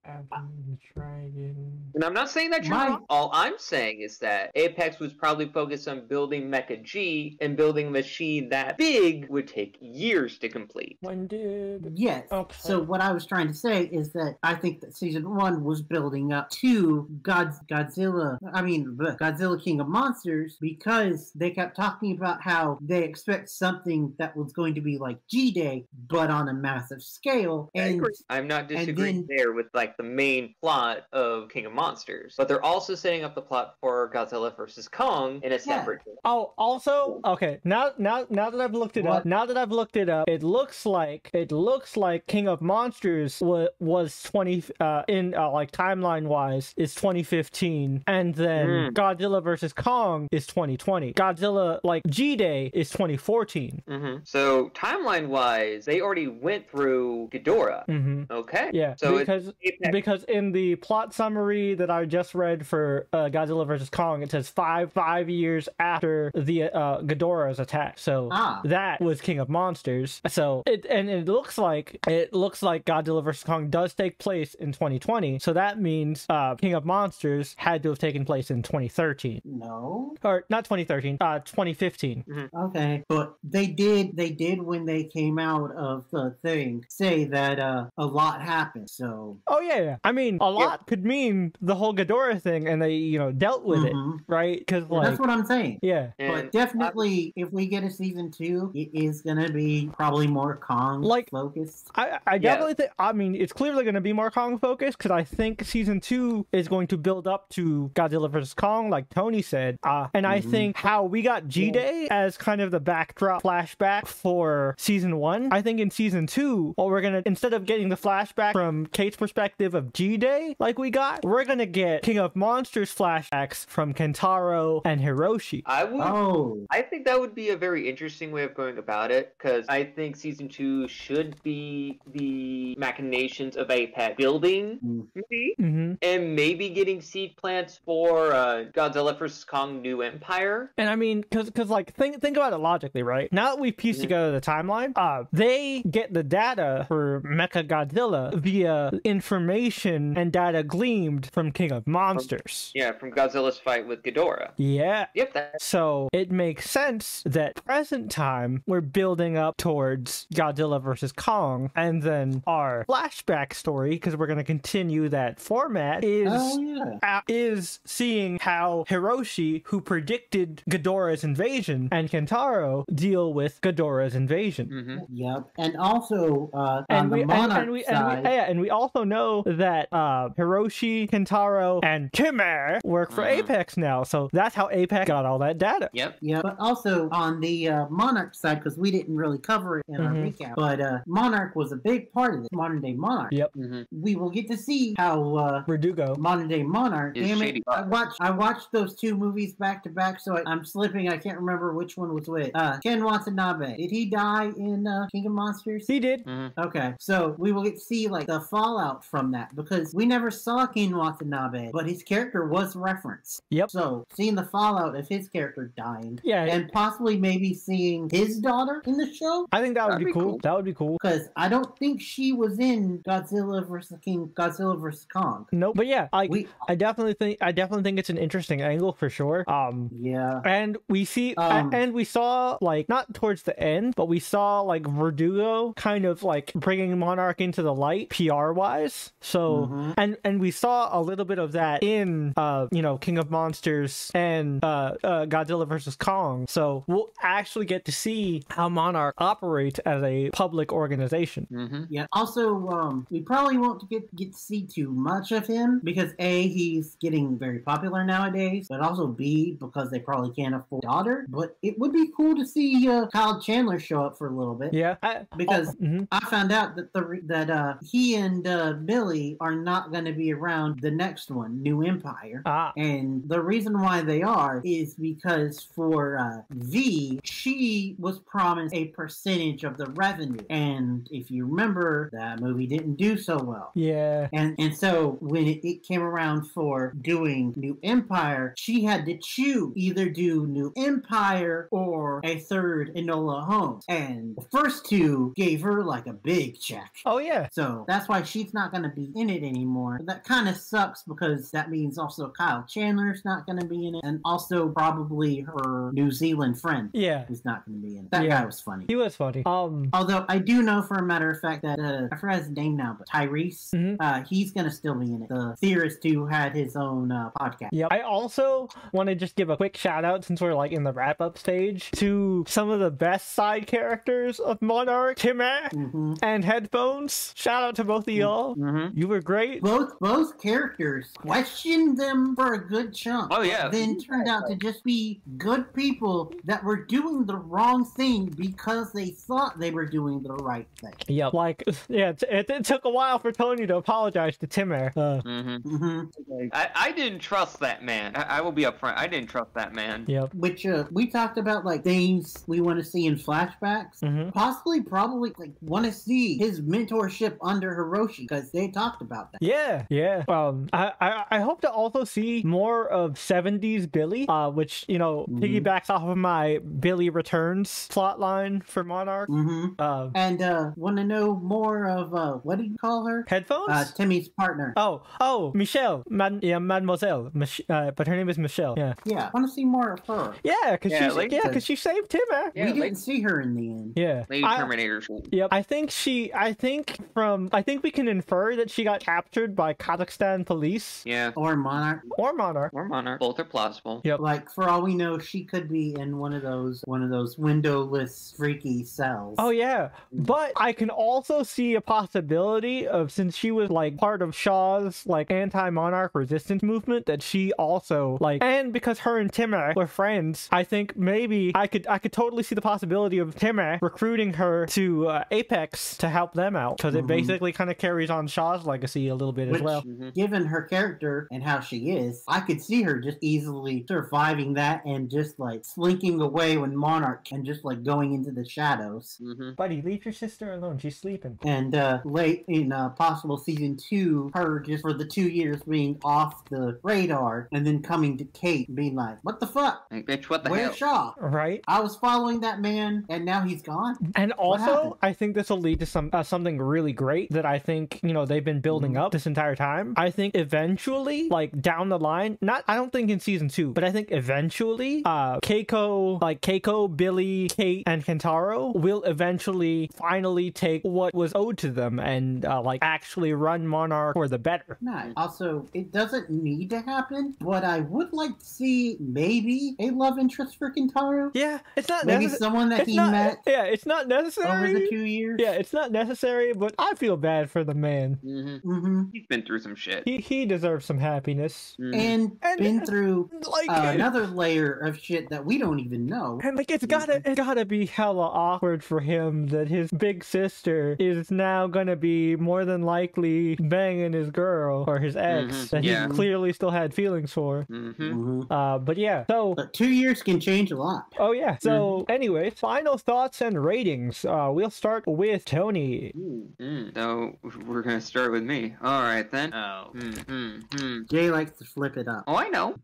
And I'm not saying that you're wrong. All I'm saying is that Apex was probably focused on building Mecha G, and building machine that big would take years to complete. When did... Yes. Okay. So what I was trying to say is that I think that season one was building up to God's Godzilla, I mean, Godzilla King of Monsters, because they kept talking about how they expect something that was going to be like G-Day, but on a massive scale. And I'm not disagreeing then, there with like the main plot of King of Monsters, but they're also setting up the plot for Godzilla versus Kong in a yeah. separate game. Oh, also, okay, now now now that I've looked it what? up, now that I've looked it up, it looks like it looks like King of Monsters was was twenty uh in uh, like timeline wise is twenty fifteen, and then mm. Godzilla versus Kong is twenty twenty. Godzilla like G-Day is twenty fourteen. Mm-hmm. So timeline wise, they already went through Ghidorah. Mm-hmm. Okay. Yeah. So because it's because in the plot summary that I just read for uh, Godzilla versus Kong, it says five five years after the uh, Ghidorah's attack. So ah. that was King of Monsters. So it and it looks like it looks like Godzilla versus Kong does take place in twenty twenty. So that means uh King of Monsters had to have taken place in twenty thirteen. No. Or not twenty thirteen. Uh uh, twenty fifteen. Mm-hmm. Okay, but they did they did when they came out of the thing say that uh, a lot happened. So oh yeah, yeah. I mean a lot yeah. could mean the whole Ghidorah thing, and they you know dealt with mm-hmm. it, right? Because like, that's what I'm saying. Yeah, and but definitely I, if we get a season two, it is gonna be probably more Kong like focused. I I definitely yeah. think. I mean it's clearly gonna be more Kong focused because I think season two is going to build up to Godzilla versus Kong, like Tony said. Uh, and mm-hmm. I think how we got G-Day as kind of the backdrop flashback for season one. I think in season two, what we're gonna, instead of getting the flashback from Kate's perspective of G-Day, like we got, we're gonna get King of Monsters flashbacks from Kentaro and Hiroshi. I would, oh. I think that would be a very interesting way of going about it, because I think season two should be the machinations of a pet building movie, mm-hmm. and maybe getting seed plants for uh, Godzilla versus Kong New Empire. And I mean, because because like think think about it logically, right? Now that we've pieced mm-hmm. together the timeline, uh, they get the data for Mecha Godzilla via information and data gleaned from King of Monsters. From, yeah, from Godzilla's fight with Ghidorah. Yeah. Yep. That. So it makes sense that present time we're building up towards Godzilla versus Kong, and then our flashback story, because we're going to continue that format, is oh, yeah. uh, is seeing how Hiroshi, who predicted Ghidorah's invasion, and Kentaro deal with Ghidorah's invasion. Mm-hmm. Yep. And also uh, and on we, the Monarch and, and we, side... And we, yeah, and we also know that uh, Hiroshi, Kentaro, and Kimmer work for mm-hmm. Apex now, so that's how Apex got all that data. Yep. Yeah, but also on the uh, Monarch side, because we didn't really cover it in mm-hmm. our recap, but uh, Monarch was a big part of it. Modern day Monarch. Yep. Mm-hmm. We will get to see how uh, Verdugo, Modern Day Monarch. Damn it! I watched I watched those two movies back to back, so I, I'm slipping. I can't remember which one was which. Uh, Ken Watanabe. Did he die in uh, King of Monsters? He did. Mm-hmm. Okay, so we will get to see like the fallout from that, because we never saw Ken Watanabe, but his character was referenced. Yep. So seeing the fallout of his character dying, yeah, and possibly maybe seeing his daughter in the show. I think that would be, be cool. cool. That would be cool, because I don't think she was in Godzilla versus King Godzilla versus Kong. Nope. But yeah, I we, I definitely think I definitely think it's an interesting angle for sure. Um yeah. And we see um, and we saw like not towards the end, but we saw like Verdugo kind of like bringing Monarch into the light P R wise. So mm-hmm. and and we saw a little bit of that in uh you know King of Monsters and uh, uh Godzilla versus Kong. So we'll actually get to see how Monarch operates as a public organization. Mm-hmm. Yeah. Also um we probably won't get get to see too much of him, because A, he's getting very popular nowadays, but also B, because they probably can't afford daughter. But it would be cool to see uh, Kyle Chandler show up for a little bit. Yeah, I, because oh, mm-hmm. I found out that the that uh, he and uh, Billy are not going to be around the next one, New Empire. Ah. And the reason why they are is because for uh, V, she was promised a percentage of the revenue, and if you remember, that movie didn't do so well. Yeah. And and so when it, it came around for doing New Empire, she had to choose either do New Empire or a third Enola Holmes. And the first two gave her like a big check. Oh yeah. So that's why she's not going to be in it anymore. But that kind of sucks, because that means also Kyle Chandler's not going to be in it, and also probably her New Zealand friend. Yeah. Is not going to be in it. That yeah. guy was funny. He was funny. Um. Although I do know for a matter of fact that uh, I forgot his name now, but Tyrese. Mm-hmm. Uh, he's gonna still be in it. The theorist who had his own uh, podcast. Yep. I also want to just give a quick shout out, since we're like in the wrap up stage, to some of the best side characters of Monarch, Timmer mm-hmm. and Headphones. Shout out to both of y'all. Mm-hmm. You were great. Both both characters questioned them for a good chunk. Oh yeah. Then turned out to just be good people that were doing the wrong thing because they thought they were doing the right thing. Yep. Like yeah, it, it, it took a while for Tony to apologize to Timmer. Uh, mm-hmm. Mm-hmm. I, I didn't trust that man. I, I will be upfront. I didn't trust that man. Yep. Which uh, we talked about, like things we want to see in flashbacks. Mm-hmm. Possibly, probably, like want to see his mentorship under Hiroshi, because they talked about that. Yeah, yeah. Um, I, I, I hope to also see more of seventies Billy, uh, which you know mm-hmm. piggybacks off of my Billy Returns plotline for Monarch. Mm-hmm. Uh, and uh, want to know more of uh, what did you call her? Headphones. Uh, Timmy's partner. Oh, oh, Michelle. Mad yeah, Mademoiselle. Mich uh, but her name is Michelle. Yeah. Yeah. I want to see more of her. her. Yeah, because yeah, she, yeah, cause she saved Tim. After. Yeah, we didn't lady, see her in the end. Yeah, Lady I, Terminator. Yep. I think she. I think from. I think we can infer that she got captured by Kazakhstan police. Yeah. Or Monarch. Or Monarch. Or Monarch. Both are plausible. Yep. Like for all we know, she could be in one of those one of those windowless freaky cells. Oh yeah, but I can also see a possibility of, since she was like part of Shaw's like anti-Monarch resistance movement, that she also like, and because her and Timur were friends, I think maybe I could I could totally see the possibility of Timur recruiting her to uh, Apex to help them out, because mm-hmm. it basically kind of carries on Shaw's legacy a little bit. Which, as well. Mm-hmm. Given her character and how she is, I could see her just easily surviving that and just like slinking away when Monarch and just like going into the shadows. Mm-hmm. Buddy, leave your sister alone. She's sleeping. And uh, late in uh, possible season two, her just for the two years being off the radar and then coming to Kate being like, what the fuck? Hey, bitch, what the Where's hell? Where's Shaw? Right? I was following that man and now he's gone. And also, I think this will lead to some uh, something really great that I think, you know, they've been building mm-hmm. up this entire time. I think eventually, like down the line, not, I don't think in season two, but I think eventually, uh, Keiko, like Keiko, Billy, Kate, and Kentaro will eventually finally take what was owed to them and uh, like actually run Monarch for the better. Nice. Also, it doesn't need to happen, but I would like to see maybe a love interest for Kentaro. Yeah, it's not maybe someone that he not, met. Yeah, it's not necessary over the two years. Yeah, it's not necessary, but I feel bad for the man. Mm-hmm. Mm-hmm. He's been through some shit. He he deserves some happiness mm. and, and been through like uh, another layer of shit that we don't even know. And like it's gotta it's gotta be hella awkward for him that his big sister is now gonna be more than likely banging his girl or his ex mm-hmm. that yeah. he clearly still had feelings for. Mm-hmm. Mm-hmm. Uh, but yeah, so but two years can change a lot. Oh yeah. So mm-hmm. anyway, final thoughts and ratings. Uh, we'll start with Tony. Mm-hmm. So we're gonna start with me. All right then. Oh. Mm-hmm. Mm-hmm. Jay likes to flip it up. Oh, I know.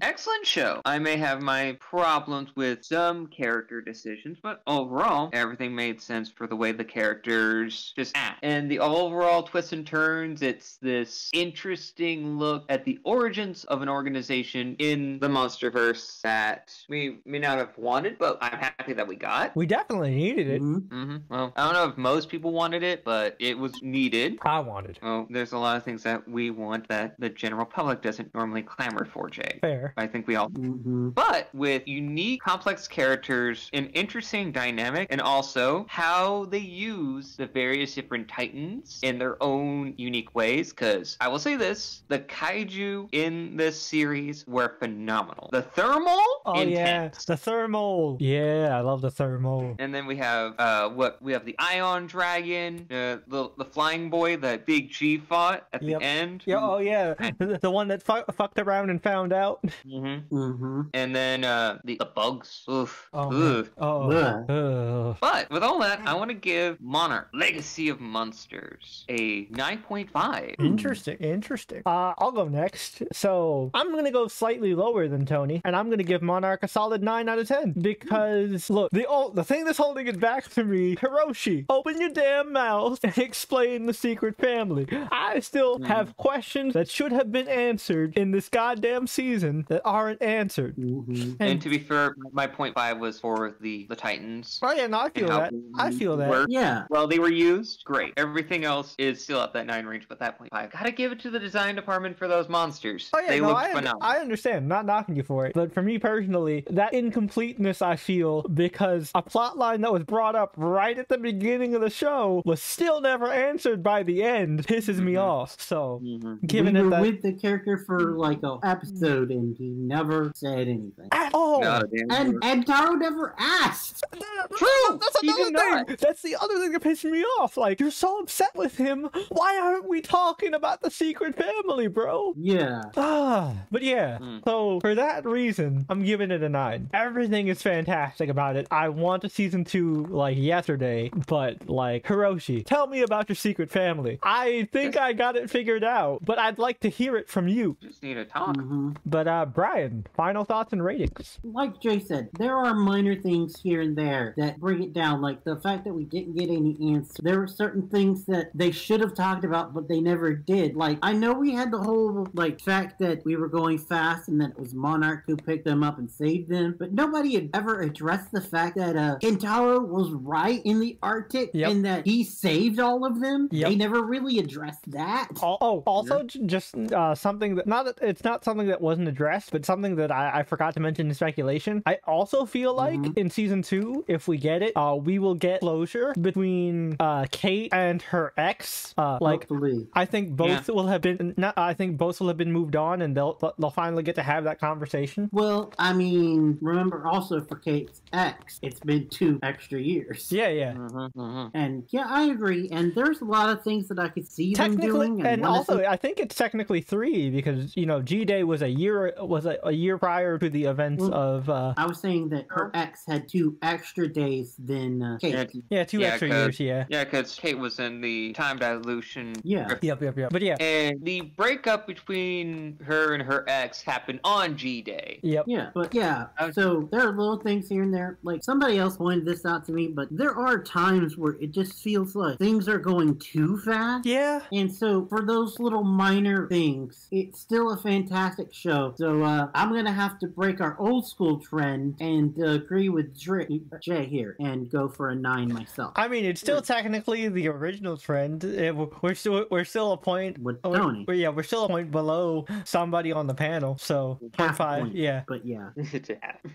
Excellent show. I may have my problems with some character decisions, but overall, everything made sense for the way the characters just act. And the overall twists and turns, it's this interesting look at the origins of an organization in the Monsterverse that we may not have wanted, but I'm happy that we got. We definitely needed it. Mm-hmm. Mm-hmm. Well, I don't know if most people wanted it, but it was needed. I wanted it. Well, there's a lot of things that we want that the general public doesn't normally clamor for, Jay. Fair. I think we all... Mm-hmm. But with unique, complex characters, an interesting dynamic, and also how they use the various different titans in their own unique ways, because I will say this, the kaiju in this series were phenomenal. The thermal? Oh, intense. Yeah. The thermal. Yeah, I love the thermal. And then we have, uh, what? We have the Ion Dragon, uh, the, the flying boy that Big G fought at yep. the end. Yeah, oh, yeah. the, the one that fu fucked around and found out. Mm-hmm. Mm-hmm. And then uh, the, the bugs. Oof. Oh, Oof. Oh, Oof. But with all that, I want to give Monarch Legacy of Monsters a nine point five. Interesting. Interesting. Uh, I'll go next. So I'm going to go slightly lower than Tony, and I'm going to give Monarch a solid nine out of ten because, look, the oh, the thing that's holding it back to me, Hiroshi, open your damn mouth and explain the secret family. I still mm. have questions that should have been answered in this goddamn season that aren't answered. Mm-hmm. and, and to be fair, my point five was for the the Titans. Oh yeah, no, I feel that. I feel that. Worked. Yeah. Well, they were used. Great. Everything else is still at that nine range, but that point five. Gotta give it to the design department for those monsters. Oh yeah, they no, looked I, phenomenal. I understand. I'm not knocking you for it, but for me personally, that incompleteness I feel because a plot line that was brought up right at the beginning of the show was still never answered by the end pisses mm-hmm. me off. So, mm-hmm. given we it were that with the character for like an episode, and he never said anything at all. No, and and Taro never asked. True. That's another thing. Not. That's the other thing that pissed me off. Like, you're so upset with him. Why aren't we talking about the secret family, bro? Yeah. Ah. But yeah. Mm. So for that reason, I'm giving it a nine. Everything is fantastic about it. I want a season two like yesterday, but like Hiroshi, tell me about your secret family. I think I got it figured out, but I'd like to hear it from you. Just need a talk. Mm-hmm. But uh, Brian, final thoughts and ratings. like Jay said, there are minor things here and there that bring it down, like the fact that we didn't get any answers. There were certain things that they should have talked about, but they never did. Like, I know we had the whole, like, fact that we were going fast and that it was Monarch who picked them up and saved them, but nobody had ever addressed the fact that uh, Kentaro was right in the Arctic, yep, and that he saved all of them. Yep. They never really addressed that. Oh, oh also, yep, just uh, something that, not that, it's not something that wasn't addressed, but something that I, I forgot to mention in speculation. I also feel like mm-hmm. in season two, if we get it, uh, we will get closure between uh, Kate and her ex. Uh, like, hopefully. I think both yeah. will have been, not, I think both will have been moved on, and they'll they'll finally get to have that conversation. Well, I mean, remember also for Kate's ex, it's been two extra years. Yeah, yeah. Mm-hmm, mm-hmm. And yeah, I agree. And there's a lot of things that I could see them doing. And, and also, I think it's technically three because, you know, G-Day was a year was a, a year prior to the events well, of... Uh, I was saying that her ex had two extra days than uh, Kate. Yeah, yeah two yeah, extra years, yeah. Yeah, because Kate was in the time dilution. Yeah. Rift. Yep, yep, yep. But yeah. And the breakup between her and her ex happened on G-Day. Yep. Yeah, but yeah. So there are little things here and there. Like, somebody else pointed this out to me, but there are times where it just feels like things are going too fast. Yeah. And so for those little minor things, it's still a fantastic show. So uh, I'm going to have to break our old school trend and uh, agree with Jay here and go for a nine myself. I mean, it's still yeah. technically the original trend. It, we're, still, we're still a point. With Tony. We're, yeah, we're still a point below somebody on the panel. So point five. Point, yeah. But yeah.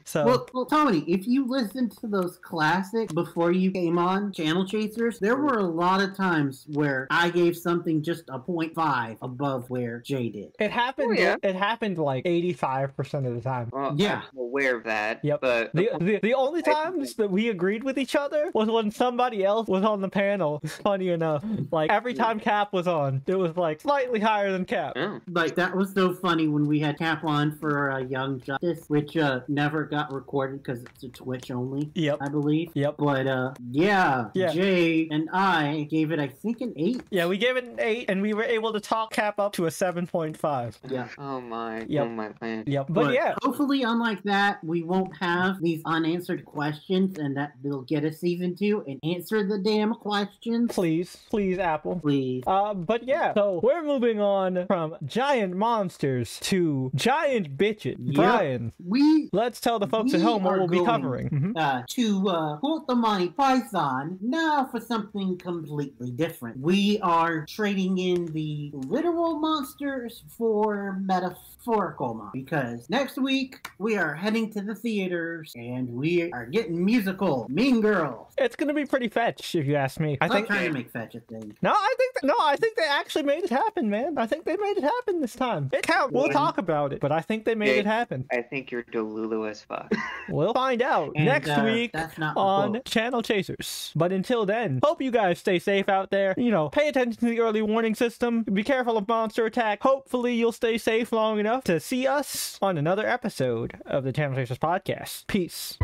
So well, well, Tony, if you listened to those classics before you came on Channel Chasers, there were a lot of times where I gave something just a point five above where Jay did. It happened. Oh, yeah. It happened like eighty-five percent of the time. Well, yeah, I'm aware of that. Yep. But the the, the only times that we agreed with each other was when somebody else was on the panel. Funny enough, like every time Cap was on, it was like slightly higher than Cap. Yeah. Like that was so funny when we had Cap on for uh, Young Justice, which uh, never got recorded because it's a Twitch only. Yep. I believe. Yep. But uh, yeah, yeah, Jay and I gave it, I think, an eight. Yeah, we gave it an eight, and we were able to talk Cap up to a seven point five. Yeah. Oh my. Yep. Oh my man. Yep. But, but yeah. Hopefully, unlike that, we won't have these unanswered questions, and that will get us season two and answer the damn questions. Please, please, Apple. Please. Uh, but yeah. So we're moving on from giant monsters to giant bitches. Yep. Brian, we let's tell the folks at home what we'll be covering. Mm-hmm. uh, to uh, quote the Monty Python, now for something completely different. We are trading in the literal monsters for metaphorical monsters, because next week we are heading to the theaters and we are getting musical Mean Girls. It's gonna be pretty fetch, if you ask me. I I'm think trying they... to make fetch a thing. No, I think that, no, I think they actually made it happen, man. I think they made it happen this time. It counts. We'll talk about it, but I think they made Jay, it happen. I think you're delulu as fuck. We'll find out and, next uh, week on Channel Chasers. But until then, hope you guys stay safe out there. You know, pay attention to the early warning system. Be careful of monster attack. Hopefully, you'll stay safe long enough to see us on another episode of the Channel Chasers Podcast. Peace.